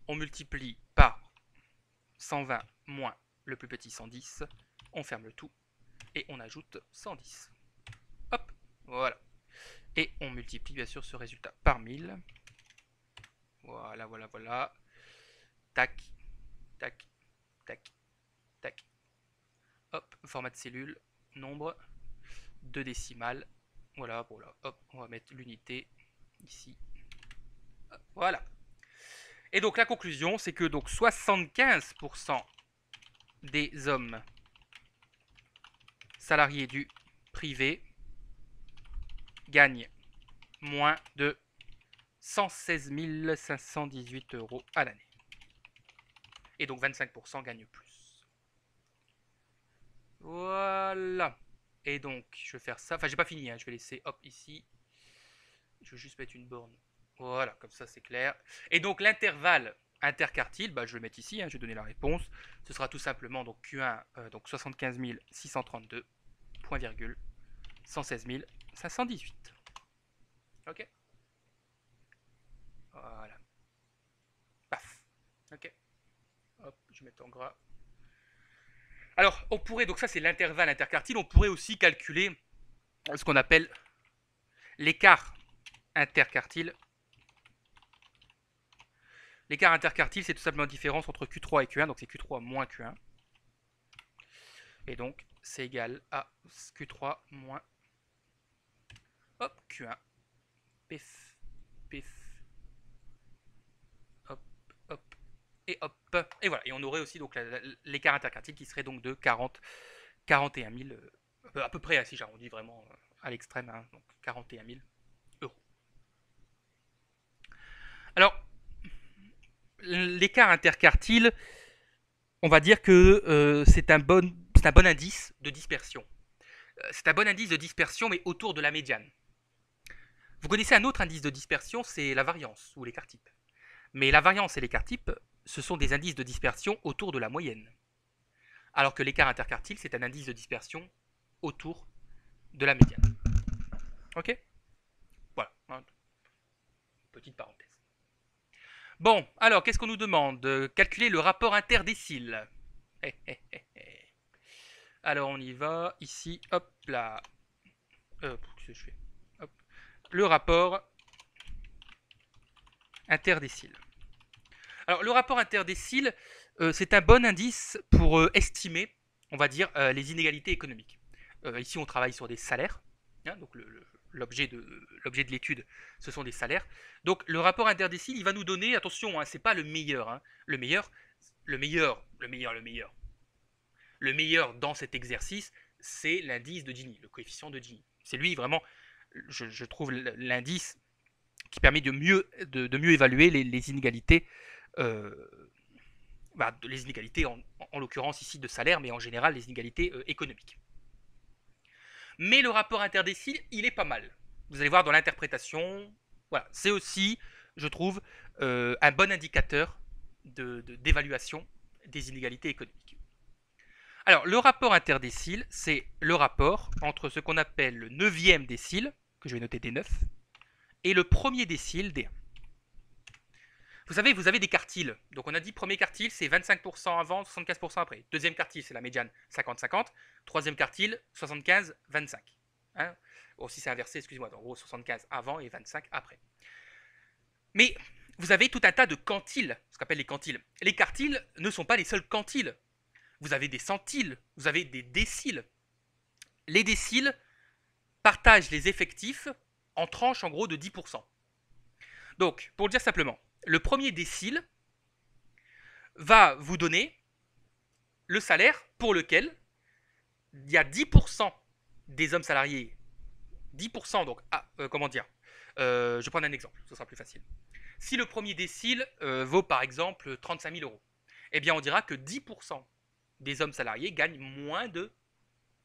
On multiplie par cent vingt moins le plus petit cent dix, on ferme le tout. Et on ajoute cent dix. Hop, voilà. Et on multiplie bien sûr ce résultat par mille. Voilà, voilà, voilà. Tac, tac, tac, tac. Hop, format de cellule, nombre. Deux décimales, voilà, voilà, hop, on va mettre l'unité ici, hop, voilà. Et donc la conclusion, c'est que donc soixante-quinze pour cent des hommes salariés du privé gagnent moins de cent seize mille cinq cent dix-huit euros à l'année. Et donc vingt-cinq pour cent gagnent plus. Voilà. Et donc, je vais faire ça. Enfin, j'ai pas fini. Hein. Je vais laisser, hop, ici. Je vais juste mettre une borne. Voilà, comme ça, c'est clair. Et donc, l'intervalle interquartile, bah, je vais le mettre ici. Hein. Je vais donner la réponse. Ce sera tout simplement donc Q un, euh, donc soixante-quinze mille six cent trente-deux, point virgule, cent seize mille cinq cent dix-huit. Ok. Voilà. Paf. Ok. Hop, je vais mettre en gras. Alors, on pourrait, donc ça c'est l'intervalle interquartile, on pourrait aussi calculer ce qu'on appelle l'écart interquartile. L'écart interquartile, c'est tout simplement la différence entre Q trois et Q un, donc c'est Q trois moins Q un. Et donc, c'est égal à Q trois moins hop, Q un. Pif, pif, hop, hop, et hop. Et voilà, et on aurait aussi donc l'écart interquartile qui serait donc de quarante, quarante et un mille, euh, à peu près, si j'arrondis vraiment à l'extrême, hein, donc quarante et un mille euros. Alors, l'écart interquartile, on va dire que euh, c'est un bon, c'est un bon indice de dispersion. C'est un bon indice de dispersion, mais autour de la médiane. Vous connaissez un autre indice de dispersion, c'est la variance ou l'écart type. Mais la variance et l'écart type, ce sont des indices de dispersion autour de la moyenne. Alors que l'écart interquartile, c'est un indice de dispersion autour de la médiane. Ok? Voilà. Petite parenthèse. Bon, alors, qu'est-ce qu'on nous demande? Calculer le rapport interdécile. Hey, hey, hey, hey. Alors, on y va. Ici, hop là. Euh, qu'est-ce que je fais? Hop. Le rapport interdécile. Alors, le rapport interdécile, euh, c'est un bon indice pour euh, estimer, on va dire, euh, les inégalités économiques. Euh, ici, on travaille sur des salaires. Hein, donc, le... le L'objet de, de l'étude, ce sont des salaires. Donc le rapport interdécile, il va nous donner, attention, hein, c'est pas le meilleur, hein, le meilleur, le meilleur, le meilleur, le meilleur. Le meilleur dans cet exercice, c'est l'indice de Gini, le coefficient de Gini. C'est lui vraiment, je, je trouve, l'indice qui permet de mieux, de, de mieux évaluer les, les inégalités, euh, bah, les inégalités en, en l'occurrence ici de salaire, mais en général les inégalités euh, économiques. Mais le rapport interdécile, il est pas mal. Vous allez voir dans l'interprétation, voilà, c'est aussi, je trouve, euh, un bon indicateur de, de, d'évaluation des inégalités économiques. Alors, le rapport interdécile, c'est le rapport entre ce qu'on appelle le neuvième décile, que je vais noter D neuf, et le premier décile D un. Vous savez, vous avez des quartiles. Donc, on a dit premier quartile, c'est vingt-cinq pour cent avant, soixante-quinze pour cent après. Deuxième quartile, c'est la médiane, cinquante cinquante. Troisième quartile, soixante-quinze vingt-cinq. Hein, bon, si c'est inversé, excusez-moi. En gros, soixante-quinze avant et vingt-cinq après. Mais vous avez tout un tas de quantiles, ce qu'on appelle les quantiles. Les quartiles ne sont pas les seuls quantiles. Vous avez des centiles, vous avez des déciles. Les déciles partagent les effectifs en tranches, en gros, de dix pour cent. Donc, pour le dire simplement, le premier décile va vous donner le salaire pour lequel il y a dix pour cent des hommes salariés. dix pour cent donc, ah, euh, comment dire euh, je vais prendre un exemple, ce sera plus facile. Si le premier décile euh, vaut par exemple trente-cinq mille euros, eh bien on dira que dix pour cent des hommes salariés gagnent moins de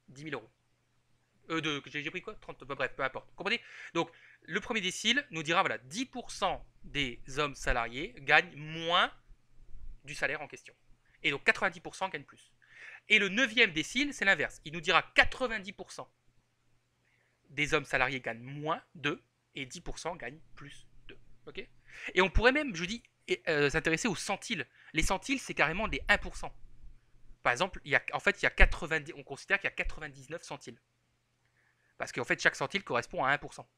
dix mille euros. Euh, de, j'ai pris quoi trente, bah, bref, peu importe. Comprenez? Donc, le premier décile nous dira, voilà, dix pour cent des hommes salariés gagnent moins du salaire en question. Et donc, quatre-vingt-dix pour cent gagnent plus. Et le neuvième décile, c'est l'inverse. Il nous dira quatre-vingt-dix pour cent des hommes salariés gagnent moins de, et dix pour cent gagnent plus de. Okay? Et on pourrait même, je dis, euh, s'intéresser aux centiles. Les centiles, c'est carrément des un pour cent. Par exemple, il y a, en fait, il y a quatre-vingts, on considère qu'il y a quatre-vingt-dix-neuf centiles. Parce qu'en fait, chaque centile correspond à un pour cent.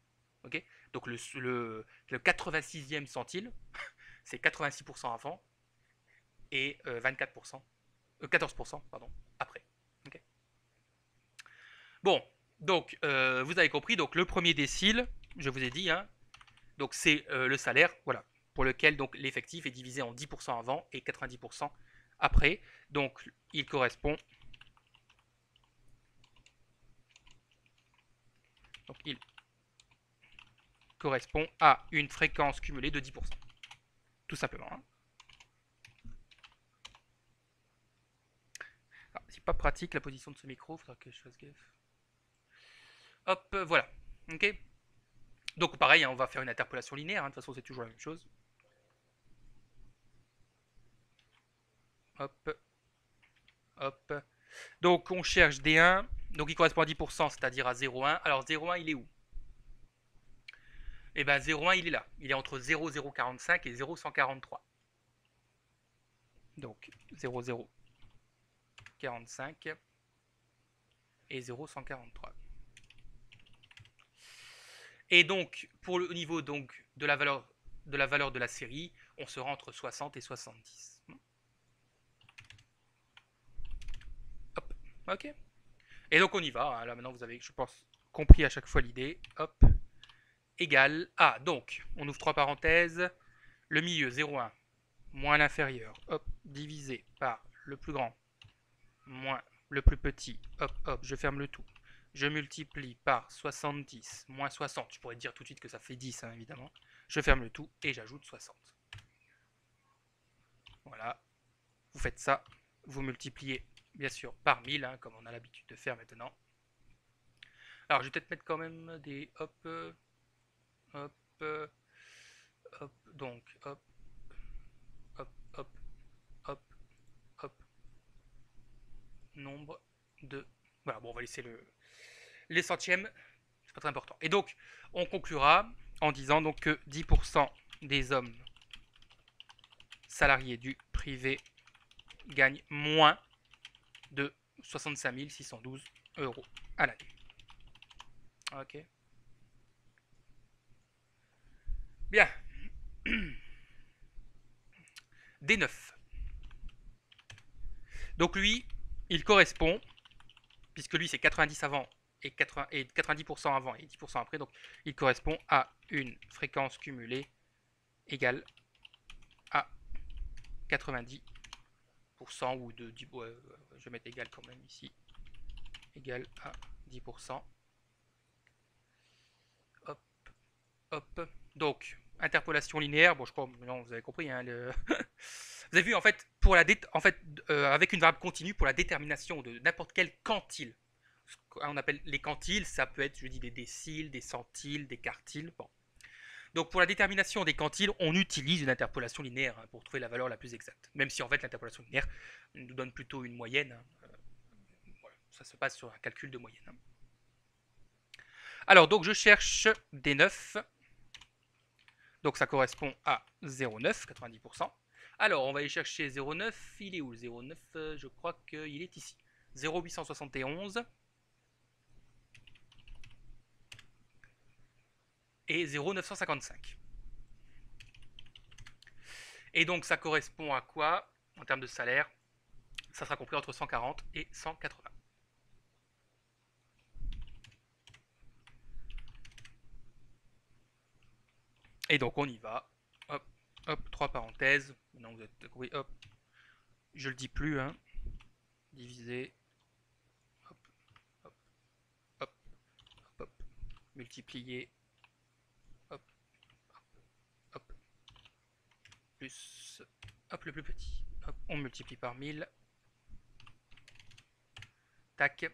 Okay, donc le, le, le quatre-vingt-sixième centile, c'est quatre-vingt-six pour cent avant et euh, vingt-quatre pour cent, euh, quatorze pour cent pardon, après. Okay. Bon, donc euh, vous avez compris, donc le premier décile, je vous ai dit, hein, donc c'est euh, le salaire, voilà, pour lequel donc l'effectif est divisé en dix pour cent avant et quatre-vingt-dix pour cent après. Donc il correspond. Donc il correspond à une fréquence cumulée de dix pour cent. Tout simplement. Hein. C'est pas pratique la position de ce micro, il faudra que je fasse gaffe. Hop, euh, voilà. Ok. Donc pareil, hein, on va faire une interpolation linéaire, hein, de toute façon c'est toujours la même chose. Hop. Hop. Donc on cherche D un, donc il correspond à dix pour cent, c'est-à-dire à zéro virgule un. Alors zéro virgule un, il est où? Et bien zéro virgule un, il est là. Il est entre zéro virgule zéro quarante-cinq et zéro virgule cent quarante-trois. Donc zéro virgule zéro quarante-cinq et zéro virgule cent quarante-trois. Et donc, pour le niveau donc, de, la valeur, de la valeur de la série, on se rend entre soixante et soixante-dix. Hop, ok. Et donc, on y va. Hein. Là, maintenant, vous avez, je pense, compris à chaque fois l'idée. Hop, égale. Ah, donc, on ouvre trois parenthèses. Le milieu, zéro virgule un, moins l'inférieur. Hop, divisé par le plus grand, moins le plus petit. Hop, hop, je ferme le tout. Je multiplie par soixante-dix, moins soixante. Je pourrais dire tout de suite que ça fait dix, hein, évidemment. Je ferme le tout et j'ajoute soixante. Voilà. Vous faites ça. Vous multipliez, bien sûr, par mille, hein, comme on a l'habitude de faire maintenant. Alors, je vais peut-être mettre quand même des... Hop, hop, hop, donc, hop, hop, hop, hop, hop. Nombre de... Voilà, bon, on va laisser le... les centièmes, c'est pas très important. Et donc, on conclura en disant donc que dix pour cent des hommes salariés du privé gagnent moins de soixante-cinq mille six cent douze euros à l'année. Ok. Bien. D neuf. Donc lui, il correspond, puisque lui c'est quatre-vingt-dix avant, et quatre-vingts, et quatre-vingt-dix pour cent avant et dix pour cent après, donc il correspond à une fréquence cumulée égale à quatre-vingt-dix pour cent ou de dix, ouais, je vais mettre égal quand même ici, égale à dix pour cent. Hop, hop, donc interpolation linéaire, bon je crois non, vous avez compris, hein, le vous avez vu en fait, pour la dé... en fait euh, avec une variable continue pour la détermination de n'importe quel quantile. On appelle les quantiles, ça peut être, je dis, des déciles, des centiles, des quartiles. Bon. Donc pour la détermination des quantiles, on utilise une interpolation linéaire hein, pour trouver la valeur la plus exacte. Même si en fait l'interpolation linéaire nous donne plutôt une moyenne. Hein. Voilà, ça se passe sur un calcul de moyenne. Hein. Alors donc je cherche D neuf. Donc ça correspond à zéro virgule neuf, quatre-vingt-dix pour cent. Alors on va aller chercher zéro virgule neuf. Il est où le zéro virgule neuf? Je crois qu'il est ici. zéro virgule huit cent soixante et onze. Et zéro virgule neuf cent cinquante-cinq. Et donc ça correspond à quoi en termes de salaire? Ça sera compris entre cent quarante et cent quatre-vingts. Et donc on y va. Hop, hop, trois parenthèses. Maintenant vous êtes compris. Hop, je le dis plus. Hein. Divisé. Hop, hop, hop, hop, hop. Multiplié. Plus, hop, le plus petit, hop, on multiplie par mille, tac,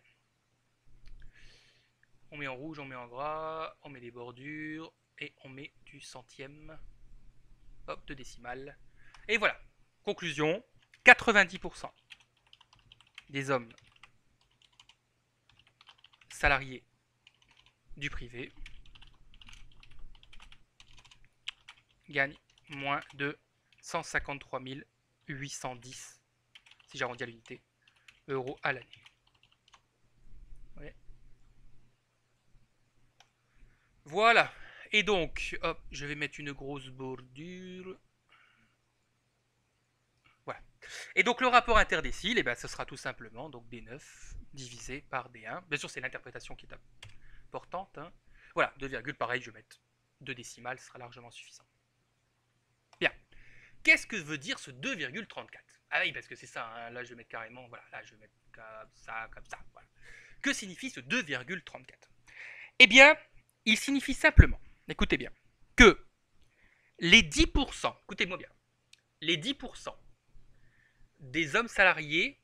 on met en rouge, on met en gras, on met des bordures, et on met du centième, hop, de décimale, et voilà, conclusion, quatre-vingt-dix pour cent des hommes salariés du privé gagnent moins de cent cinquante-trois mille huit cent dix, si j'arrondis à l'unité, euros à l'année. Ouais. Voilà. Et donc, hop, je vais mettre une grosse bordure. Voilà. Et donc, le rapport interdécile, eh ben, ce sera tout simplement donc D neuf divisé par D un. Bien sûr, c'est l'interprétation qui est importante. Hein. Voilà, deux virgules, pareil, je vais mettre deux décimales, ce sera largement suffisant. Bien. Qu'est-ce que veut dire ce deux virgule trente-quatre? Ah oui, parce que c'est ça, hein, là je vais mettre carrément, voilà, là je vais mettre comme ça, comme ça, voilà. Que signifie ce deux virgule trente-quatre? Eh bien, il signifie simplement, écoutez bien, que les dix pour cent, écoutez-moi bien, les dix pour cent des hommes salariés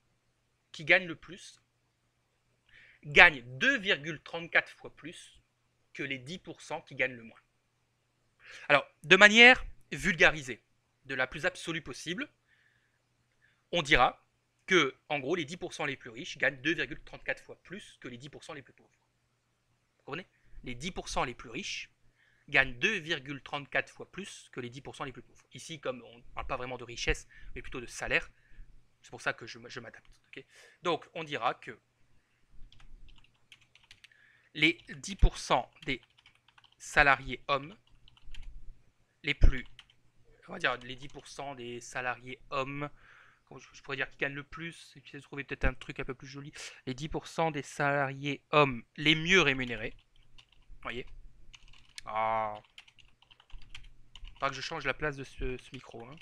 qui gagnent le plus, gagnent deux virgule trente-quatre fois plus que les dix pour cent qui gagnent le moins. Alors, de manière vulgarisée, de la plus absolue possible, on dira que, en gros, les dix pour cent les plus riches gagnent deux virgule trente-quatre fois plus que les dix pour cent les plus pauvres. Vous comprenez? Les dix pour cent les plus riches gagnent deux virgule trente-quatre fois plus que les dix pour cent les plus pauvres. Ici, comme on ne parle pas vraiment de richesse, mais plutôt de salaire, c'est pour ça que je, je m'adapte. Okay, donc, on dira que les dix pour cent des salariés hommes, les plus, on va dire les dix pour cent des salariés hommes, je pourrais dire qui gagnent le plus, et puis j'ai trouvé peut-être un truc un peu plus joli, les dix pour cent des salariés hommes les mieux rémunérés, vous voyez. Ah, faudra que je change la place de ce, ce micro, hein.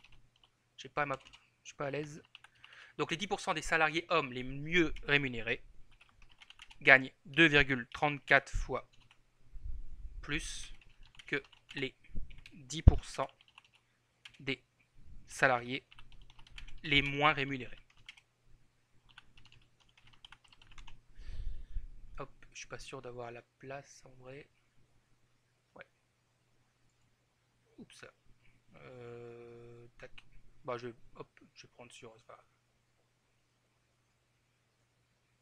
Je ne suis pas à l'aise. Donc les dix pour cent des salariés hommes les mieux rémunérés gagnent deux virgule trente-quatre fois plus que les dix pour cent des salariés les moins rémunérés. Hop, je suis pas sûr d'avoir la place en vrai. Ouais. Oups. Euh, tac. Bah je, hop, je vais prendre sur. Enfin,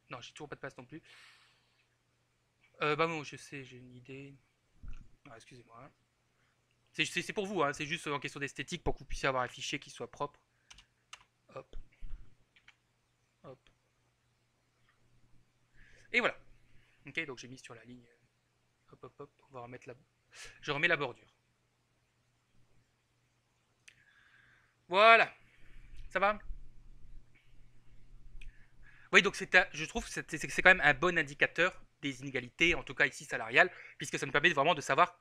non, j'ai toujours pas de place non plus. Euh, bah bon, je sais, j'ai une idée. Ah, excusez-moi. C'est pour vous, hein, c'est juste en question d'esthétique pour que vous puissiez avoir un fichier qui soit propre. Hop. Hop. Et voilà. Ok, donc j'ai mis sur la ligne. Hop, hop, hop. On va remettre la... Je remets la bordure. Voilà. Ça va ? Oui, donc un... je trouve que c'est quand même un bon indicateur des inégalités, en tout cas ici salariales, puisque ça nous permet vraiment de savoir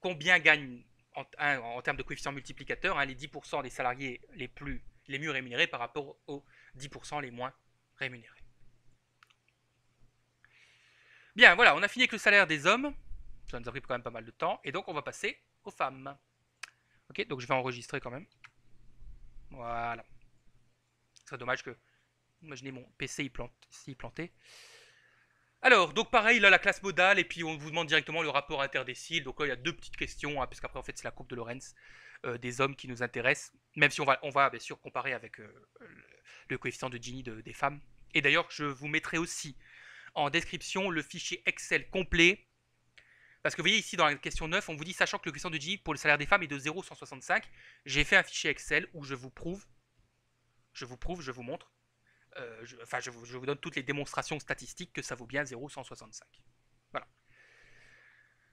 combien gagnent en, hein, en termes de coefficient multiplicateur, hein, les dix pour cent des salariés les plus... les mieux rémunérés par rapport aux dix pour cent les moins rémunérés. Bien, voilà, on a fini avec le salaire des hommes. Ça nous a pris quand même pas mal de temps. Et donc, on va passer aux femmes. Ok, donc je vais enregistrer quand même. Voilà. Ce serait dommage que... Imaginez mon P C ici planté. Alors, donc pareil, là, la classe modale. Et puis, on vous demande directement le rapport interdécile. Donc là, il y a deux petites questions, hein, parce qu'après, en fait, c'est la courbe de Lorenz. Euh, des hommes qui nous intéressent, même si on va, on va bien sûr comparer avec euh, le, le coefficient de Gini de, des femmes. Et d'ailleurs, je vous mettrai aussi en description le fichier Excel complet, parce que vous voyez ici dans la question neuf, on vous dit, sachant que le coefficient de Gini pour le salaire des femmes est de zéro virgule cent soixante-cinq, j'ai fait un fichier Excel où je vous prouve, je vous prouve, je vous montre, euh, je, enfin je vous, je vous donne toutes les démonstrations statistiques que ça vaut bien zéro virgule cent soixante-cinq. Voilà.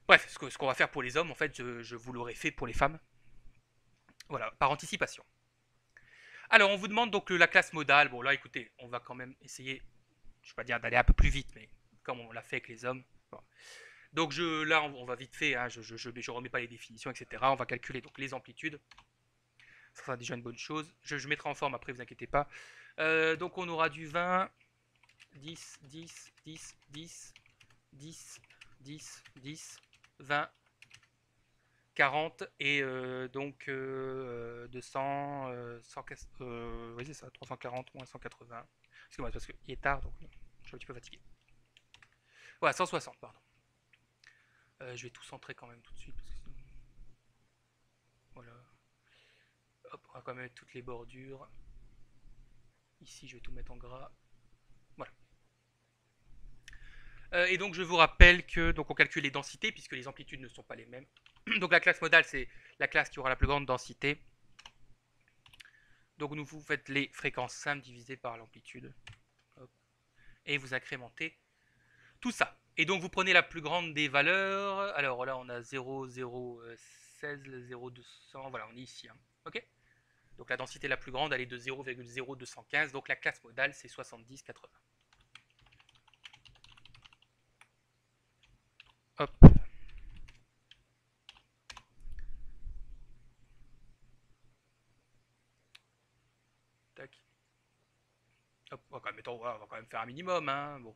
Bref, ce qu'on ce qu'on va faire pour les hommes, en fait, je, je vous l'aurais fait pour les femmes. Voilà, par anticipation. Alors, on vous demande donc la classe modale. Bon, là, écoutez, on va quand même essayer, je ne vais pas dire d'aller un peu plus vite, mais comme on l'a fait avec les hommes. Bon. Donc, je, là, on va vite fait, hein, je ne remets pas les définitions, et cetera. On va calculer donc les amplitudes. Ça sera déjà une bonne chose. Je, je mettrai en forme après, ne vous inquiétez pas. Euh, donc, on aura du vingt, dix, dix, dix, dix, dix, dix, dix, vingt. quarante et euh, donc euh, deux cents, euh, cent, euh, oui, c'est ça, trois cent quarante moins cent quatre-vingts. Excusez-moi, parce qu'il est tard, donc je suis un petit peu fatigué. Voilà, cent soixante, pardon. Euh, je vais tout centrer quand même tout de suite. Parce que sinon... Voilà. Hop, on va quand même mettre toutes les bordures. Ici, je vais tout mettre en gras. Voilà. Euh, et donc, je vous rappelle que donc on calcule les densités, puisque les amplitudes ne sont pas les mêmes. Donc la classe modale, c'est la classe qui aura la plus grande densité. Donc nous vous faites les fréquences simples divisées par l'amplitude. Et vous incrémentez tout ça. Et donc vous prenez la plus grande des valeurs. Alors là, on a zéro virgule zéro seize, zéro virgule deux cents. Voilà, on est ici. Hein. Okay, donc la densité la plus grande, elle est de zéro virgule zéro deux cent quinze. Donc la classe modale, c'est soixante-dix quatre-vingts. Hop. Hop, on, va quand même, on va quand même faire un minimum. Hein, bon.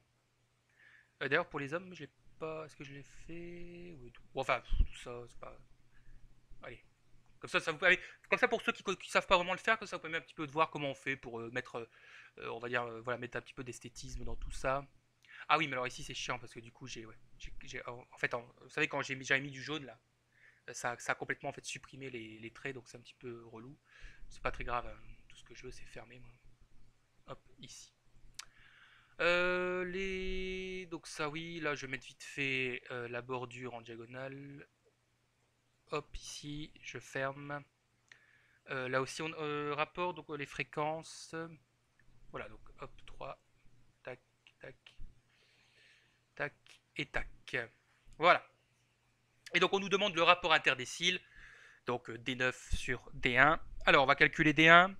euh, D'ailleurs, pour les hommes, je l'ai pas. Est-ce que je l'ai fait oui, tout... bon, enfin, tout ça, c'est pas. Allez. Comme ça, ça vous permet. Comme ça, pour ceux qui ne savent pas vraiment le faire, comme ça, vous permet un petit peu de voir comment on fait pour euh, mettre. Euh, on va dire, euh, voilà, mettre un petit peu d'esthétisme dans tout ça. Ah oui, mais alors ici, c'est chiant parce que du coup, j'ai. Ouais, en fait, en, vous savez, quand j'avais mis du jaune là, ça, ça a complètement en fait, supprimé les, les traits, donc c'est un petit peu relou. C'est pas très grave. Hein. Tout ce que je veux, c'est fermer, moi. Hop, ici. Euh, les... Donc ça, oui, là, je vais mettre vite fait euh, la bordure en diagonale. Hop, ici, je ferme. Euh, là aussi, on euh, rapport, donc les fréquences. Voilà, donc, hop, trois. Tac, tac. Tac et tac. Voilà. Et donc on nous demande le rapport interdécile, donc D neuf sur D un. Alors on va calculer D un.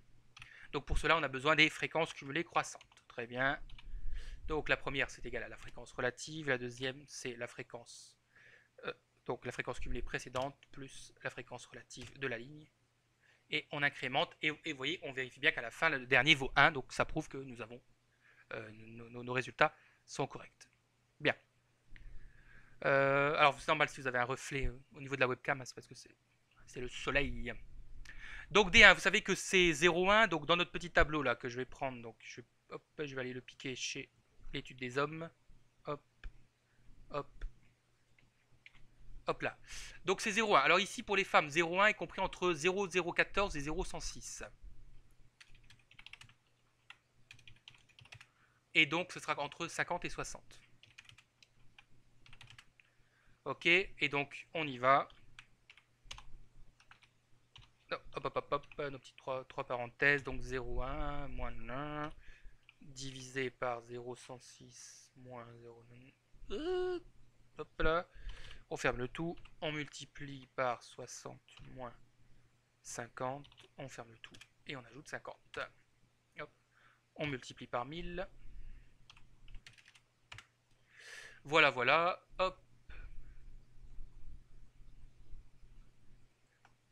Donc pour cela on a besoin des fréquences cumulées croissantes. Très bien. Donc la première c'est égal à la fréquence relative, la deuxième c'est la fréquence euh, donc la fréquence cumulée précédente plus la fréquence relative de la ligne. Et on incrémente et vous voyez on vérifie bien qu'à la fin le dernier vaut un, donc ça prouve que nous avons euh, nos, nos, nos résultats sont corrects. Bien. Euh, alors c'est normal si vous avez un reflet euh, au niveau de la webcam, hein, c'est parce que c'est le soleil. Donc D un, vous savez que c'est zéro virgule un, donc dans notre petit tableau là que je vais prendre, donc je, hop, je vais aller le piquer chez l'étude des hommes, hop, hop, hop là. Donc c'est zéro virgule un. Alors ici pour les femmes, zéro virgule un est compris entre zéro virgule zéro quatorze et zéro virgule cent six. Et donc ce sera entre cinquante et soixante. Ok, et donc on y va. Hop, hop, hop, hop, nos petites trois, trois parenthèses. Donc zéro virgule un moins un divisé par zéro virgule cent six moins zéro virgule neuf. Hop là. On ferme le tout. On multiplie par soixante moins cinquante. On ferme le tout et on ajoute cinquante. Hop. On multiplie par mille. Voilà, voilà. Hop.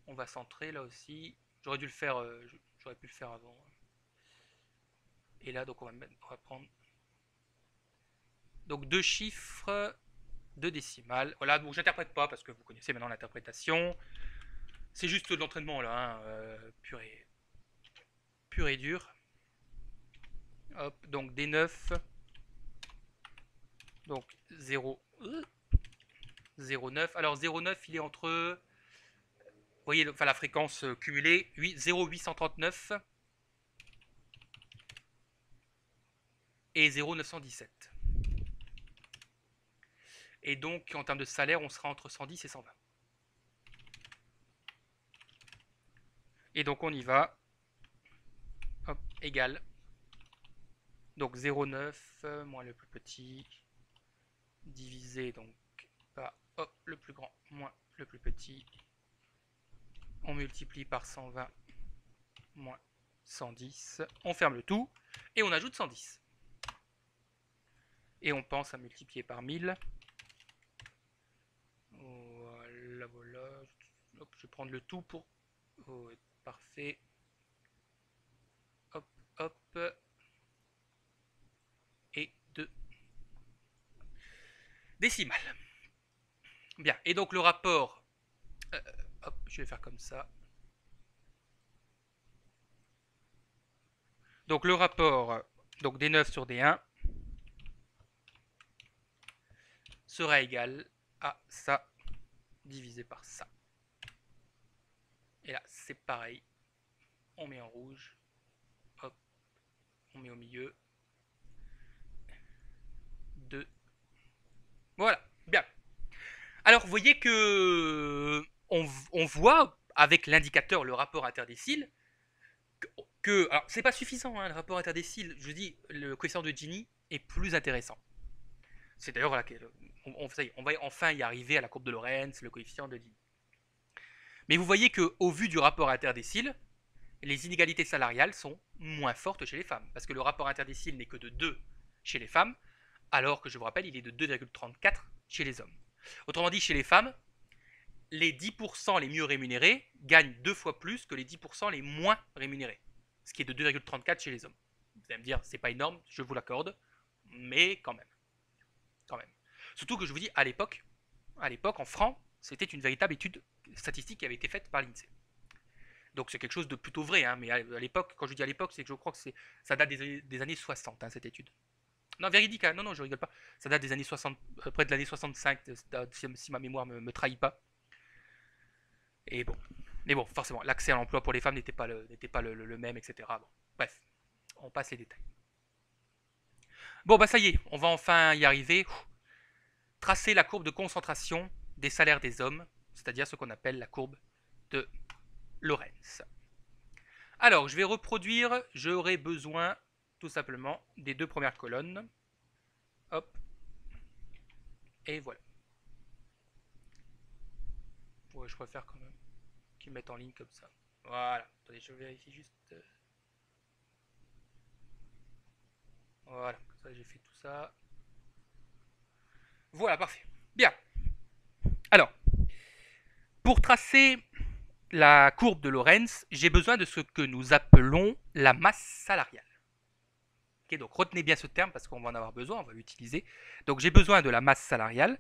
On va centrer là aussi. J'aurais dû le faire, euh, j'aurais pu le faire avant. Et là, donc on va, mettre, on va prendre donc deux chiffres, deux décimales. Voilà, donc j'interprète pas parce que vous connaissez maintenant l'interprétation. C'est juste de l'entraînement là, hein, euh, pur et pur et dur. Hop, donc D neuf, donc zéro virgule zéro neuf. Alors zéro virgule neuf, il est entre vous voyez, enfin, la fréquence cumulée, zéro virgule huit cent trente-neuf et zéro virgule neuf cent dix-sept. Et donc, en termes de salaire, on sera entre cent dix et cent vingt. Et donc, on y va. Hop, égal. Donc, zéro virgule neuf moins le plus petit, divisé donc par hop, le plus grand moins le plus petit. On multiplie par cent vingt moins cent dix, on ferme le tout et on ajoute cent dix. Et on pense à multiplier par mille. Voilà, voilà. Hop, je vais prendre le tout pour... Oh, parfait. Hop, hop. Et deux décimales. Bien, et donc le rapport... Euh, Hop, je vais faire comme ça. Donc le rapport donc D neuf sur D un sera égal à ça divisé par ça. Et là, c'est pareil. On met en rouge. Hop, on met au milieu. deux. Voilà, bien. Alors, vous voyez que... On, on voit avec l'indicateur, le rapport interdécile, que, que alors c'est pas suffisant, hein, le rapport interdécile, je dis, le coefficient de Gini est plus intéressant. C'est d'ailleurs, voilà, on, on, ça y est, on va enfin y arriver à la courbe de Lorenz, le coefficient de Gini. Mais vous voyez qu'au vu du rapport interdécile, les inégalités salariales sont moins fortes chez les femmes, parce que le rapport interdécile n'est que de deux chez les femmes, alors que, je vous rappelle, il est de deux virgule trente-quatre chez les hommes. Autrement dit, chez les femmes, les dix pour cent les mieux rémunérés gagnent deux fois plus que les dix pour cent les moins rémunérés, ce qui est de deux virgule trente-quatre chez les hommes. Vous allez me dire, c'est pas énorme, je vous l'accorde, mais quand même. Quand même. Surtout que je vous dis, à l'époque, à l'époque, en francs, c'était une véritable étude statistique qui avait été faite par l'INSEE. Donc c'est quelque chose de plutôt vrai, hein, mais à l'époque, quand je dis à l'époque, c'est que je crois que ça date des, des années soixante, hein, cette étude. Non, véridique, hein, non, non, je rigole pas, ça date des années soixante, euh, près de l'année soixante-cinq, si ma mémoire ne me, me trahit pas. Et bon, mais bon, forcément, l'accès à l'emploi pour les femmes n'était pas, le, pas le, le, le même, et cetera. Bon, bref, on passe les détails. Bon, bah ça y est, on va enfin y arriver. Tracer la courbe de concentration des salaires des hommes, c'est-à-dire ce qu'on appelle la courbe de Lorenz. Alors, je vais reproduire, j'aurai besoin tout simplement des deux premières colonnes. Hop, et voilà. Ouais, je préfère quand même qu'ils mettent en ligne comme ça. Voilà. Attendez, je vérifie juste. Voilà, comme ça j'ai fait tout ça. Voilà, parfait. Bien. Alors, pour tracer la courbe de Lorenz, j'ai besoin de ce que nous appelons la masse salariale. Okay, donc retenez bien ce terme parce qu'on va en avoir besoin, on va l'utiliser. Donc j'ai besoin de la masse salariale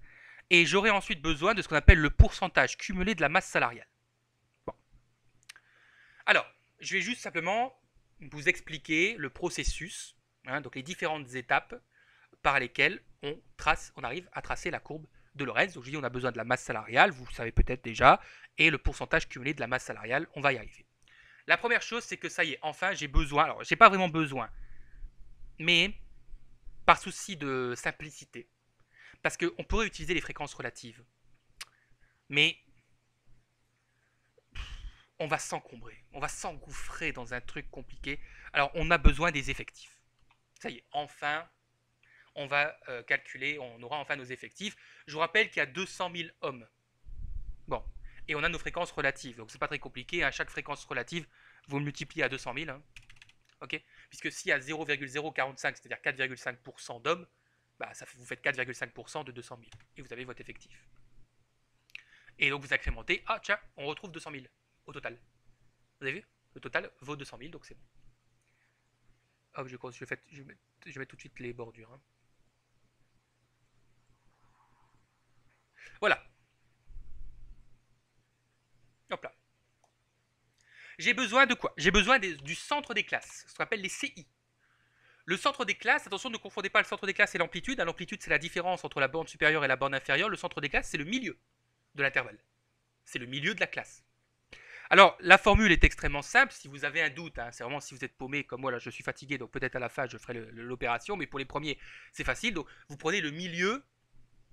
et j'aurai ensuite besoin de ce qu'on appelle le pourcentage cumulé de la masse salariale. Bon. Alors, je vais juste simplement vous expliquer le processus, hein, donc les différentes étapes par lesquelles on, trace, on arrive à tracer la courbe de Lorenz. Donc je dis on a besoin de la masse salariale, vous le savez peut-être déjà, et le pourcentage cumulé de la masse salariale, on va y arriver. La première chose, c'est que ça y est, enfin j'ai besoin, alors j'ai pas vraiment besoin, mais par souci de simplicité, parce qu'on pourrait utiliser les fréquences relatives, mais on va s'encombrer, on va s'engouffrer dans un truc compliqué. Alors on a besoin des effectifs, ça y est, enfin on va euh, calculer, on aura enfin nos effectifs. Je vous rappelle qu'il y a deux cent mille hommes. Bon, et on a nos fréquences relatives. Donc, c'est pas très compliqué. Hein. Chaque fréquence relative, vous le multipliez à deux cent mille. Hein. Okay, puisque s'il y a zéro virgule zéro quarante-cinq, c'est-à-dire quatre virgule cinq pour cent d'hommes, bah, ça fait, vous faites quatre virgule cinq pour cent de deux cent mille. Et vous avez votre effectif. Et donc, vous incrémentez. Ah, tiens, on retrouve deux cent mille au total. Vous avez vu? Le total vaut deux cent mille, donc c'est bon. Hop, je, je, fais, je, mets, je mets tout de suite les bordures. Hein. Voilà. Hop là. J'ai besoin de quoi? J'ai besoin des, du centre des classes, ce qu'on appelle les C I. Le centre des classes, attention, ne confondez pas le centre des classes et l'amplitude. L'amplitude, c'est la différence entre la borne supérieure et la borne inférieure. Le centre des classes, c'est le milieu de l'intervalle. C'est le milieu de la classe. Alors, la formule est extrêmement simple. Si vous avez un doute, hein, c'est vraiment si vous êtes paumé, comme moi, là, je suis fatigué, donc peut-être à la fin, je ferai l'opération. Mais pour les premiers, c'est facile. Donc, vous prenez le milieu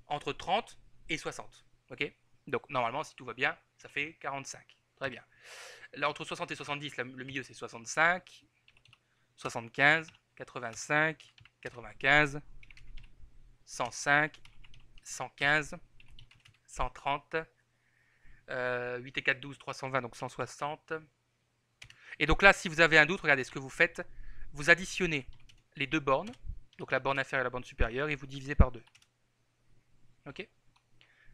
entre trente et soixante, ok? Donc normalement, si tout va bien, ça fait quarante-cinq, très bien. Là, entre soixante et soixante-dix, la, le milieu c'est soixante-cinq, soixante-quinze, quatre-vingt-cinq, quatre-vingt-quinze, cent cinq, cent quinze, cent trente, euh, huit et quatre, douze, trois cent vingt, donc cent soixante. Et donc là, si vous avez un doute, regardez ce que vous faites, vous additionnez les deux bornes, donc la borne inférieure et la borne supérieure, et vous divisez par deux, ok?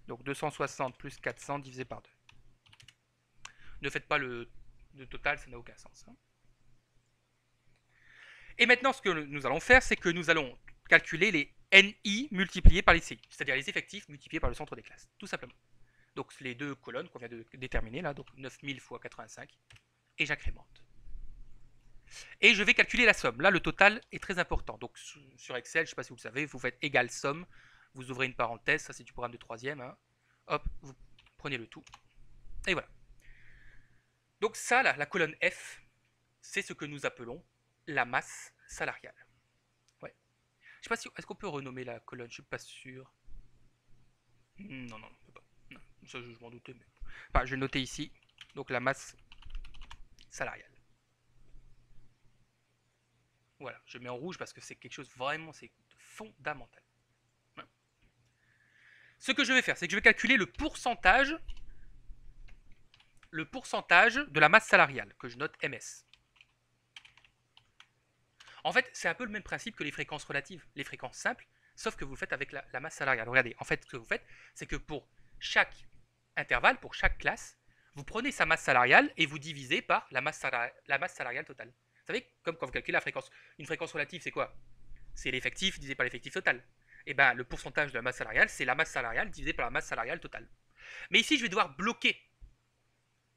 Donc deux cent soixante plus quatre cents divisé par deux. Ne faites pas le, le total, ça n'a aucun sens. Hein. Et maintenant, ce que nous allons faire, c'est que nous allons calculer les N I multipliés par les C I, c'est-à-dire les effectifs multipliés par le centre des classes, tout simplement. Donc les deux colonnes qu'on vient de déterminer, là, donc neuf mille fois quatre-vingt-cinq, et j'incrémente. Et je vais calculer la somme. Là, le total est très important. Donc sur Excel, je ne sais pas si vous le savez, vous faites égale somme. Vous ouvrez une parenthèse, ça c'est du programme de troisième. Hein. Hop, vous prenez le tout. Et voilà. Donc ça, là, la colonne F, c'est ce que nous appelons la masse salariale. Ouais. Je sais pas si... Est-ce qu'on peut renommer la colonne? Je suis pas sûr. Non, non, on ne peut pas. Non, ça, je, je m'en doutais. Mais... Enfin, je vais noter ici. Donc la masse salariale. Voilà, je mets en rouge parce que c'est quelque chose vraiment c'est fondamental. Ce que je vais faire, c'est que je vais calculer le pourcentage, le pourcentage de la masse salariale, que je note M S. En fait, c'est un peu le même principe que les fréquences relatives, les fréquences simples, sauf que vous le faites avec la, la masse salariale. Regardez, en fait, ce que vous faites, c'est que pour chaque intervalle, pour chaque classe, vous prenez sa masse salariale et vous divisez par la masse salariale, la masse salariale totale. Vous savez, comme quand vous calculez la fréquence. Une fréquence relative, c'est quoi? C'est l'effectif divisé par l'effectif total. Eh ben, le pourcentage de la masse salariale, c'est la masse salariale divisée par la masse salariale totale. Mais ici, je vais devoir bloquer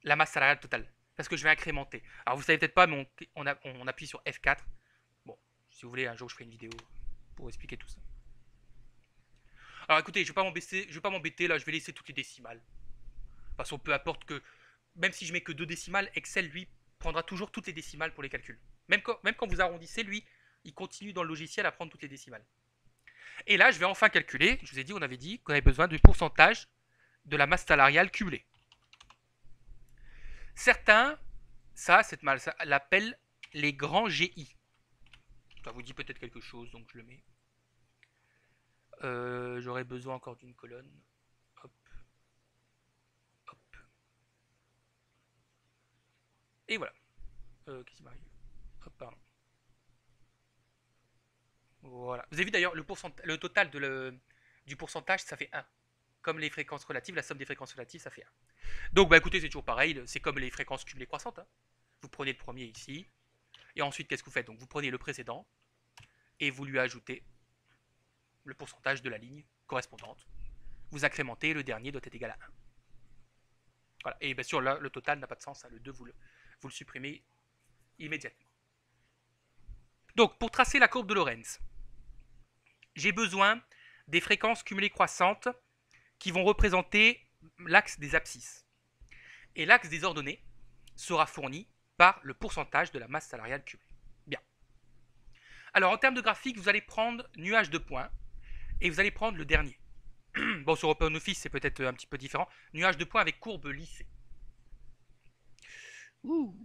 la masse salariale totale, parce que je vais incrémenter. Alors, vous ne savez peut-être pas, mais on, on, on appuie sur F quatre. Bon, si vous voulez, un jour, je ferai une vidéo pour expliquer tout ça. Alors, écoutez, je ne vais pas m'embêter, là, je vais laisser toutes les décimales. Parce qu'on peu importe que, même si je mets que deux décimales, Excel, lui, prendra toujours toutes les décimales pour les calculs. Même quand, même quand vous arrondissez, lui, il continue dans le logiciel à prendre toutes les décimales. Et là, je vais enfin calculer, je vous ai dit, on avait dit qu'on avait besoin du pourcentage de la masse salariale cumulée. Certains, ça, cette masse, l'appellent les grands G I. Ça vous dit peut-être quelque chose, donc je le mets. Euh, J'aurais besoin encore d'une colonne. Hop. Hop. Et voilà. Euh, Qu'est-ce qui m'arrive ? Hop, pardon. Voilà. Vous avez vu d'ailleurs le, le total de le, du pourcentage, ça fait un. Comme les fréquences relatives, la somme des fréquences relatives, ça fait un. Donc, bah écoutez, c'est toujours pareil. C'est comme les fréquences cumulées croissantes. Hein. Vous prenez le premier ici. Et ensuite, qu'est-ce que vous faites? Donc, vous prenez le précédent. Et vous lui ajoutez le pourcentage de la ligne correspondante. Vous incrémentez, le dernier doit être égal à un. Voilà. Et bien sûr, là, le total n'a pas de sens. Hein. Le deux, vous le, vous le supprimez immédiatement. Donc, pour tracer la courbe de Lorenz, j'ai besoin des fréquences cumulées croissantes qui vont représenter l'axe des abscisses. Et l'axe des ordonnées sera fourni par le pourcentage de la masse salariale cumulée. Bien. Alors, en termes de graphique, vous allez prendre nuage de points et vous allez prendre le dernier. Bon, sur OpenOffice, c'est peut-être un petit peu différent. Nuage de points avec courbe lissée. Ouh.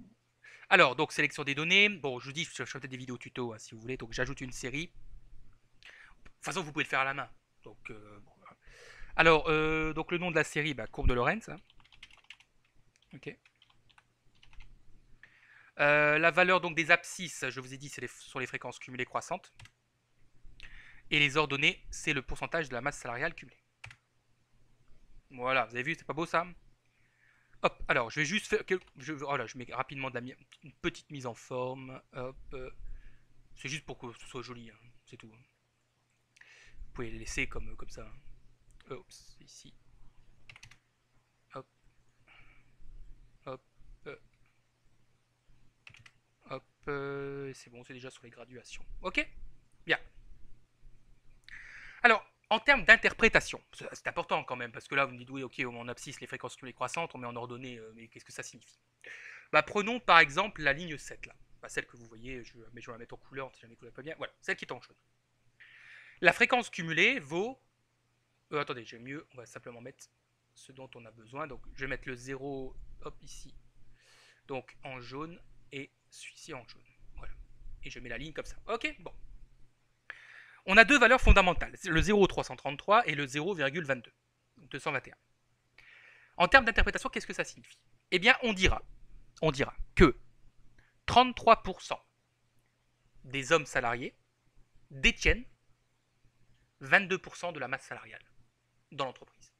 Alors, donc, sélection des données. Bon, je vous dis, je fais peut-être des vidéos tuto, hein, si vous voulez. Donc, j'ajoute une série. De toute façon, vous pouvez le faire à la main. Donc, euh, bon. Alors, euh, donc, le nom de la série, bah, courbe de Lorenz. Hein. OK. Euh, la valeur donc des abscisses, je vous ai dit, ce sont les fréquences cumulées croissantes. Et les ordonnées, c'est le pourcentage de la masse salariale cumulée. Voilà, vous avez vu, c'est pas beau ça? Hop, alors je vais juste faire. Que je, voilà, je mets rapidement de la, une petite mise en forme. Hop, euh, c'est juste pour que ce soit joli, hein, c'est tout. Vous pouvez les laisser comme, comme ça. Hop, hein. euh, ici. Hop. Hop. Euh. Hop. Euh, c'est bon, c'est déjà sur les graduations. Ok? Bien. Alors, en termes d'interprétation, c'est important quand même, parce que là, vous me dites, oui, ok, on met en abscisse les fréquences cumulées croissantes, on met en ordonnée, mais qu'est-ce que ça signifie? Bah, prenons par exemple la ligne sept, là. Bah, celle que vous voyez, je, mais je vais la mettre en couleur, si jamais vous ne la voyez pas bien. Voilà, celle qui est en jaune. La fréquence cumulée vaut... Euh, attendez, j'ai mieux, on va simplement mettre ce dont on a besoin. Donc, je vais mettre le zéro, hop, ici. Donc, en jaune, et celui-ci en jaune. Voilà. Et je mets la ligne comme ça. Ok, bon. On a deux valeurs fondamentales, le zéro virgule trois cent trente-trois et le zéro virgule vingt-deux, deux cent vingt et un. En termes d'interprétation, qu'est-ce que ça signifie? Eh bien, on dira, on dira que trente-trois pour cent des hommes salariés détiennent vingt-deux pour cent de la masse salariale dans l'entreprise.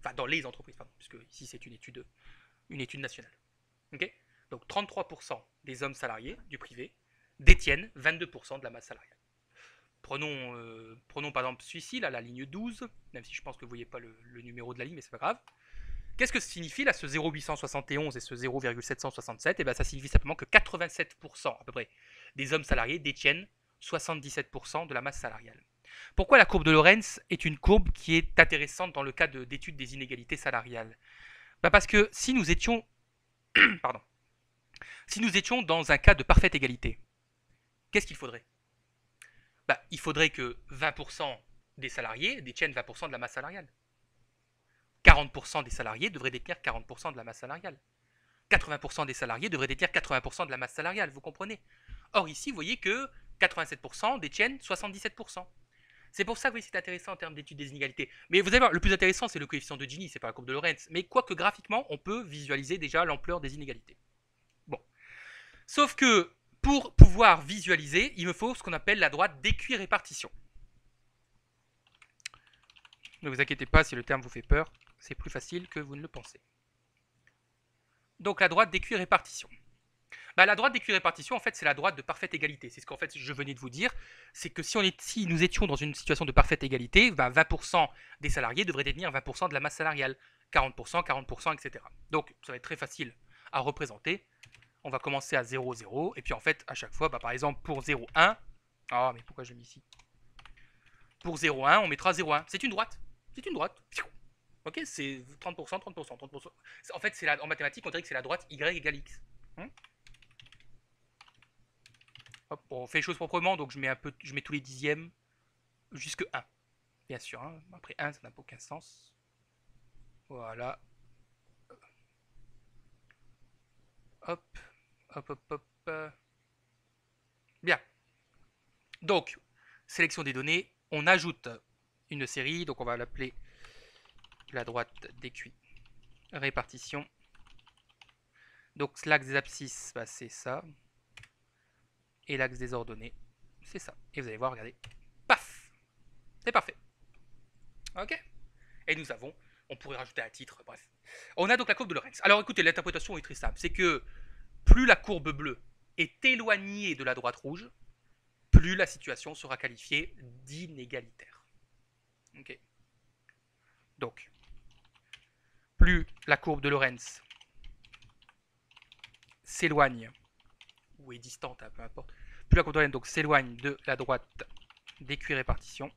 Enfin, dans les entreprises, pardon, puisque ici c'est une étude, une étude nationale. Okay, donc, trente-trois pour cent des hommes salariés du privé détiennent vingt-deux pour cent de la masse salariale. Prenons, euh, prenons par exemple celui-ci, la ligne douze, même si je pense que vous ne voyez pas le, le numéro de la ligne, mais c'est pas grave. Qu'est-ce que signifie là ce zéro virgule huit cent soixante et onze et ce zéro virgule sept cent soixante-sept? Eh bien, ça signifie simplement que quatre-vingt-sept pour cent à peu près des hommes salariés détiennent soixante-dix-sept pour cent de la masse salariale. Pourquoi la courbe de Lorenz est une courbe qui est intéressante dans le cas d'étude des inégalités salariales? Ben parce que si nous étions, pardon, si nous étions dans un cas de parfaite égalité, qu'est-ce qu'il faudrait? Bah, il faudrait que vingt pour cent des salariés détiennent vingt pour cent de la masse salariale. quarante pour cent des salariés devraient détenir quarante pour cent de la masse salariale. quatre-vingts pour cent des salariés devraient détenir quatre-vingts pour cent de la masse salariale, vous comprenez? Or ici, vous voyez que quatre-vingt-sept pour cent détiennent soixante-dix-sept pour cent. C'est pour ça que oui, c'est intéressant en termes d'études des inégalités. Mais vous allez voir, le plus intéressant, c'est le coefficient de Gini, c'est pas la courbe de Lorenz. Mais quoique graphiquement, on peut visualiser déjà l'ampleur des inégalités. Bon. Sauf que... pour pouvoir visualiser, il me faut ce qu'on appelle la droite d'équirépartition. Ne vous inquiétez pas si le terme vous fait peur, c'est plus facile que vous ne le pensez. Donc la droite d'équirépartition. Bah, la droite d'équirépartition, en fait, c'est la droite de parfaite égalité. C'est ce qu'en fait je venais de vous dire, c'est que si, on est, si nous étions dans une situation de parfaite égalité, bah, vingt pour cent des salariés devraient détenir vingt pour cent de la masse salariale, quarante pour cent, quarante pour cent, et cetera. Donc ça va être très facile à représenter. On va commencer à zéro virgule zéro, et puis en fait, à chaque fois, bah, par exemple, pour zéro virgule un, ah, oh, mais pourquoi je l'ai mis ici? Pour zéro virgule un, on mettra zéro virgule un. C'est une droite. C'est une droite. Ok, c'est trente pour cent, trente pour cent, trente pour cent. En fait, la, en mathématiques, on dirait que c'est la droite Y égale X. Hmm Hop, on fait les choses proprement, donc je mets, un peu, je mets tous les dixièmes jusque un. Bien sûr, hein. Après un, ça n'a aucun sens. Voilà. Hop. Hop, hop, hop. Euh. Bien. Donc, sélection des données. On ajoute une série. Donc, on va l'appeler la droite d'équirépartition. Donc l'axe des abscisses, bah, c'est ça. Et l'axe des ordonnées, c'est ça. Et vous allez voir, regardez, paf, c'est parfait. Ok. Et nous avons, on pourrait rajouter un titre, bref. On a donc la courbe de Lorenz. Alors écoutez, l'interprétation est très simple. C'est que plus la courbe bleue est éloignée de la droite rouge, plus la situation sera qualifiée d'inégalitaire. Ok. Donc, plus la courbe de Lorenz s'éloigne, ou est distante, peu importe, plus la courbe de Lorenz donc s'éloigne de la droite d'équirépartition,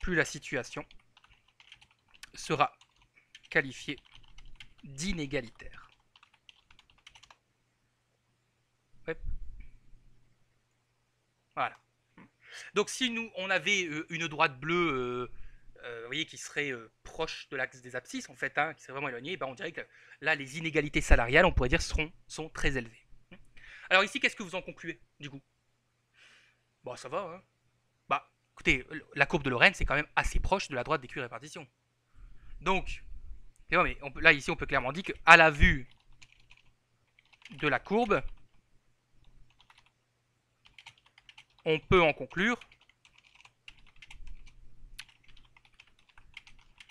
plus la situation sera qualifiée d'inégalitaire. Ouais. Voilà. Donc si nous on avait euh, une droite bleue, euh, euh, vous voyez, qui serait euh, proche de l'axe des abscisses en fait, hein, qui serait vraiment éloignée, ben on dirait que là les inégalités salariales, on pourrait dire, seront, sont très élevées. Alors ici, qu'est-ce que vous en concluez du coup? Bon, ça va. Hein, bah écoutez, la courbe de Lorenz c'est quand même assez proche de la droite d'équirépartition. Donc bon, mais on peut, là ici on peut clairement dire qu'à la vue de la courbe, on peut en conclure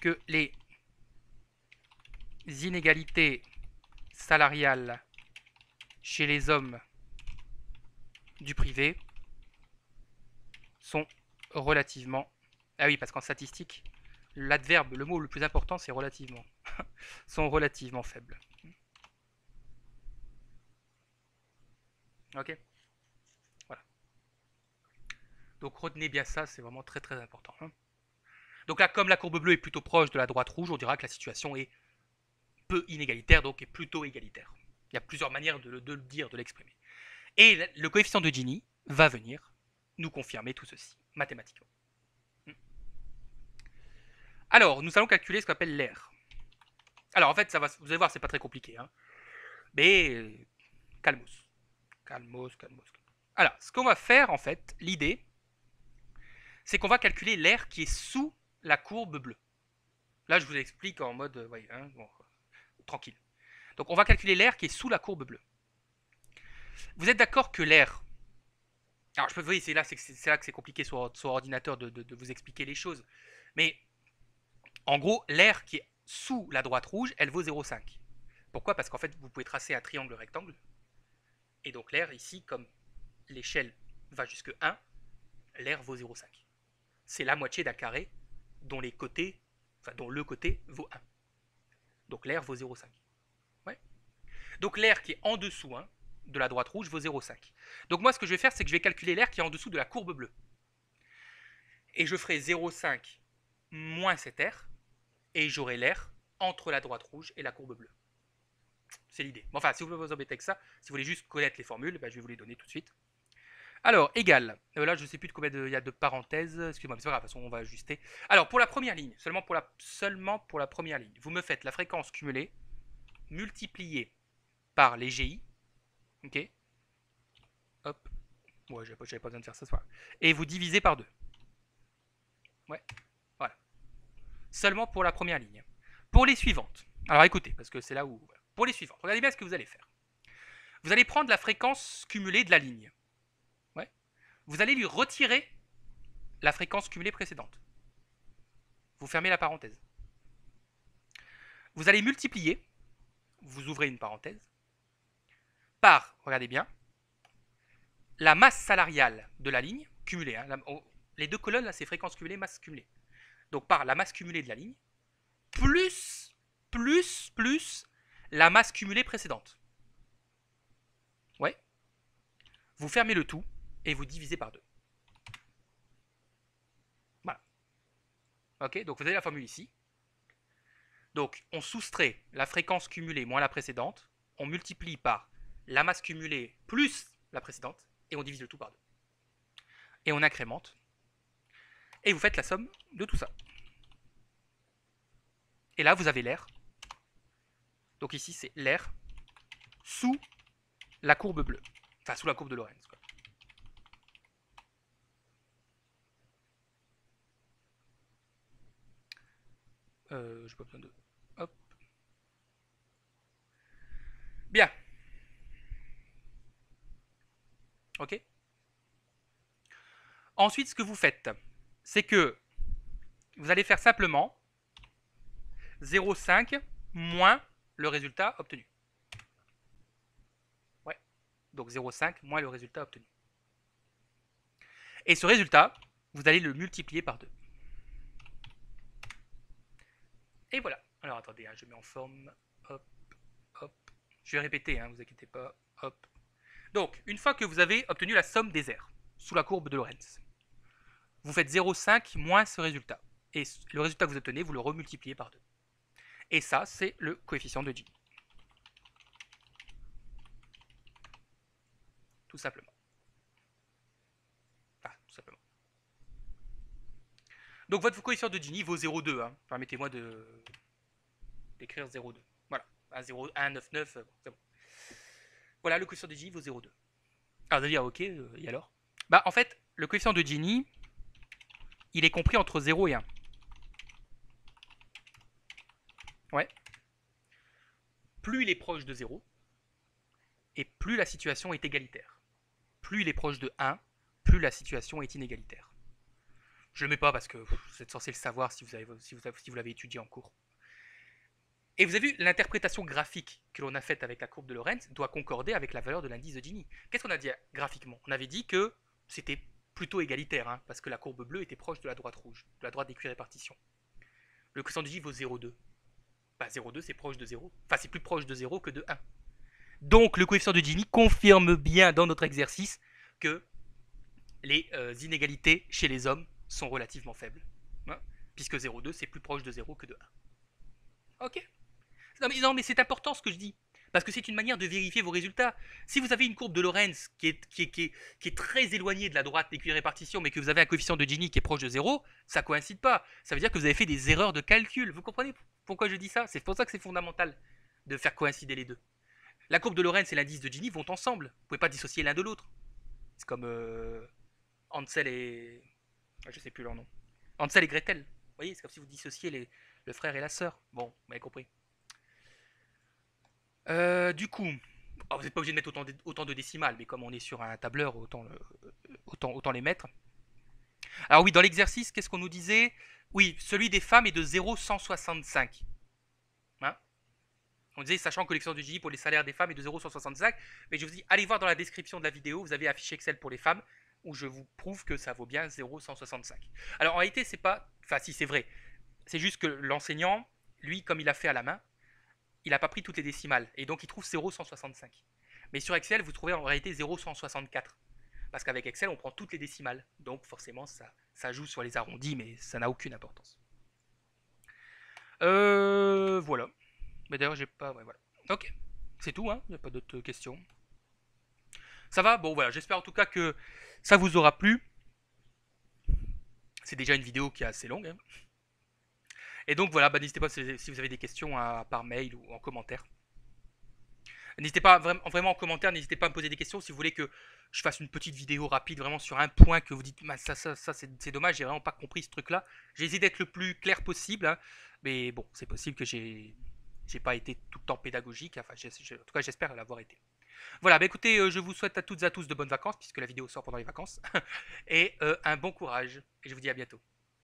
que les inégalités salariales chez les hommes du privé sont relativement... Ah oui, parce qu'en statistique, l'adverbe, le mot le plus important, c'est relativement. sont relativement faibles. Ok ? Donc retenez bien ça, c'est vraiment très très important. Hein. Donc là, comme la courbe bleue est plutôt proche de la droite rouge, on dira que la situation est peu inégalitaire, donc est plutôt égalitaire. Il y a plusieurs manières de le, de le dire, de l'exprimer. Et le coefficient de Gini va venir nous confirmer tout ceci, mathématiquement. Alors, nous allons calculer ce qu'on appelle l'air. Alors en fait, ça va, vous allez voir, c'est pas très compliqué. Hein. Mais calmos. Calmos, calmos. Alors, ce qu'on va faire en fait, l'idée... c'est qu'on va calculer l'air qui est sous la courbe bleue. Là, je vous explique en mode, vous voyez, hein, bon, tranquille. Donc, on va calculer l'air qui est sous la courbe bleue. Vous êtes d'accord que l'air... Alors, je peux vous dire, c'est là, c'est là que c'est compliqué sur, sur ordinateur de, de, de vous expliquer les choses. Mais, en gros, l'air qui est sous la droite rouge, elle vaut zéro virgule cinq. Pourquoi? Parce qu'en fait, vous pouvez tracer un triangle rectangle. Et donc, l'air ici, comme l'échelle va jusque un, l'air vaut zéro virgule cinq. C'est la moitié d'un carré dont les côtés, enfin dont le côté vaut un. Donc l'air vaut zéro virgule cinq. Ouais. Donc l'air qui est en dessous hein, de la droite rouge vaut zéro virgule cinq. Donc moi ce que je vais faire, c'est que je vais calculer l'air qui est en dessous de la courbe bleue. Et je ferai zéro virgule cinq moins cet air, et j'aurai l'air entre la droite rouge et la courbe bleue. C'est l'idée. Bon, enfin, si vous voulez vous embêter avec ça, si vous voulez juste connaître les formules, ben, je vais vous les donner tout de suite. Alors, égal, euh, là je ne sais plus de combien il y a de parenthèses, excusez-moi, mais c'est pas grave, de toute façon on va ajuster. Alors, pour la première ligne, seulement pour la, seulement pour la première ligne, vous me faites la fréquence cumulée multipliée par les G I, ok, hop, ouais, j'avais pas, j'avais pas besoin de faire ça ce soir, et vous divisez par deux. Ouais, voilà. Seulement pour la première ligne. Pour les suivantes, alors écoutez, parce que c'est là où... Voilà. Pour les suivantes, regardez bien ce que vous allez faire. Vous allez prendre la fréquence cumulée de la ligne. Vous allez lui retirer la fréquence cumulée précédente. Vous fermez la parenthèse. Vous allez multiplier, vous ouvrez une parenthèse, par, regardez bien, la masse salariale de la ligne, cumulée. Hein, la, oh, les deux colonnes, là, c'est fréquence cumulée, masse cumulée. Donc par la masse cumulée de la ligne, plus, plus, plus la masse cumulée précédente. Ouais. Vous fermez le tout. Et vous divisez par deux. Voilà. Ok, donc vous avez la formule ici. Donc on soustrait la fréquence cumulée moins la précédente, on multiplie par la masse cumulée plus la précédente, et on divise le tout par deux. Et on incrémente. Et vous faites la somme de tout ça. Et là, vous avez l'air. Donc ici, c'est l'air sous la courbe bleue. Enfin, sous la courbe de Lorenz, quoi. Euh, j'ai pas besoin de... Hop. Bien. OK. Ensuite, ce que vous faites, c'est que vous allez faire simplement zéro virgule cinq moins le résultat obtenu. Ouais. Donc zéro virgule cinq moins le résultat obtenu. Et ce résultat, vous allez le multiplier par deux. Et voilà. Alors attendez, hein, je mets en forme. Hop, hop. Je vais répéter, hein, vous inquiétez pas. Hop. Donc, une fois que vous avez obtenu la somme des R sous la courbe de Lorenz, vous faites zéro virgule cinq moins ce résultat. Et le résultat que vous obtenez, vous le remultipliez par deux. Et ça, c'est le coefficient de Gini. Tout simplement. Ah, tout simplement. Donc votre coefficient de Gini vaut zéro virgule deux. Hein. Permettez-moi de d'écrire zéro virgule deux. Voilà. un virgule zéro un neuf neuf, c'est bon. Voilà, le coefficient de Gini vaut zéro virgule deux. Alors vous allez dire, ok, euh, et alors? Bah en fait, le coefficient de Gini, il est compris entre zéro et un. Ouais. Plus il est proche de zéro, et plus la situation est égalitaire. Plus il est proche de un, plus la situation est inégalitaire. Je ne le mets pas parce que pff, vous êtes censé le savoir si vous l'avez si vous, si vous étudié en cours. Et vous avez vu, l'interprétation graphique que l'on a faite avec la courbe de Lorenz doit concorder avec la valeur de l'indice de Gini. Qu'est-ce qu'on a dit graphiquement? On avait dit que c'était plutôt égalitaire, hein, parce que la courbe bleue était proche de la droite rouge, de la droite d'équirépartition. Le coefficient de Gini vaut zéro virgule deux. Bah, zéro virgule deux, c'est proche de zéro. Enfin, c'est plus proche de zéro que de un. Donc, le coefficient de Gini confirme bien dans notre exercice que les euh, inégalités chez les hommes sont relativement faibles, hein, puisque zéro virgule deux, c'est plus proche de zéro que de un. Ok. Non mais, non, mais c'est important ce que je dis, parce que c'est une manière de vérifier vos résultats. Si vous avez une courbe de Lorenz qui est, qui est, qui est, qui est très éloignée de la droite d'équirépartition, mais que vous avez un coefficient de Gini qui est proche de zéro, ça ne coïncide pas. Ça veut dire que vous avez fait des erreurs de calcul. Vous comprenez pourquoi je dis ça? C'est pour ça que c'est fondamental de faire coïncider les deux. La courbe de Lorenz et l'indice de Gini vont ensemble. Vous ne pouvez pas dissocier l'un de l'autre. C'est comme euh, Hansel et... Je ne sais plus leur nom. Hansel et Gretel. Vous voyez, c'est comme si vous dissociez les, le frère et la sœur. Bon, vous m'avez compris. Euh, du coup, oh, vous n'êtes pas obligé de mettre autant de, autant de décimales, mais comme on est sur un tableur, autant, le, autant, autant les mettre. Alors oui, dans l'exercice, qu'est-ce qu'on nous disait? Oui, celui des femmes est de zéro virgule cent soixante-cinq. Hein, on disait, sachant que l'excellence de Gini pour les salaires des femmes est de zéro virgule cent soixante-cinq, mais je vous dis, allez voir dans la description de la vidéo, vous avez affiché Excel pour les femmes, où je vous prouve que ça vaut bien zéro virgule cent soixante-cinq. Alors en réalité, c'est pas... Enfin si, c'est vrai. C'est juste que l'enseignant, lui, comme il a fait à la main, il n'a pas pris toutes les décimales, et donc il trouve zéro virgule cent soixante-cinq. Mais sur Excel, vous trouvez en réalité zéro virgule cent soixante-quatre, parce qu'avec Excel, on prend toutes les décimales, donc forcément, ça, ça joue sur les arrondis, mais ça n'a aucune importance. Euh, voilà. Mais d'ailleurs, j'ai pas... Ouais, voilà. Ok, c'est tout, hein, il n'y a pas d'autres questions. Ça va? Bon, voilà, j'espère en tout cas que ça vous aura plu. C'est déjà une vidéo qui est assez longue, hein. Et donc voilà, bah, n'hésitez pas si vous avez des questions à, par mail ou en commentaire. N'hésitez pas vraiment, vraiment en commentaire, n'hésitez pas à me poser des questions si vous voulez que je fasse une petite vidéo rapide vraiment sur un point que vous dites bah, ça, ça, ça c'est dommage, j'ai vraiment pas compris ce truc-là. J'ai essayé d'être le plus clair possible, hein, mais bon, c'est possible que j'ai pas été tout le temps pédagogique. Enfin, j ai, j ai, en tout cas, j'espère l'avoir été. Voilà, bah, écoutez, euh, je vous souhaite à toutes et à tous de bonnes vacances puisque la vidéo sort pendant les vacances et euh, un bon courage. Et je vous dis à bientôt.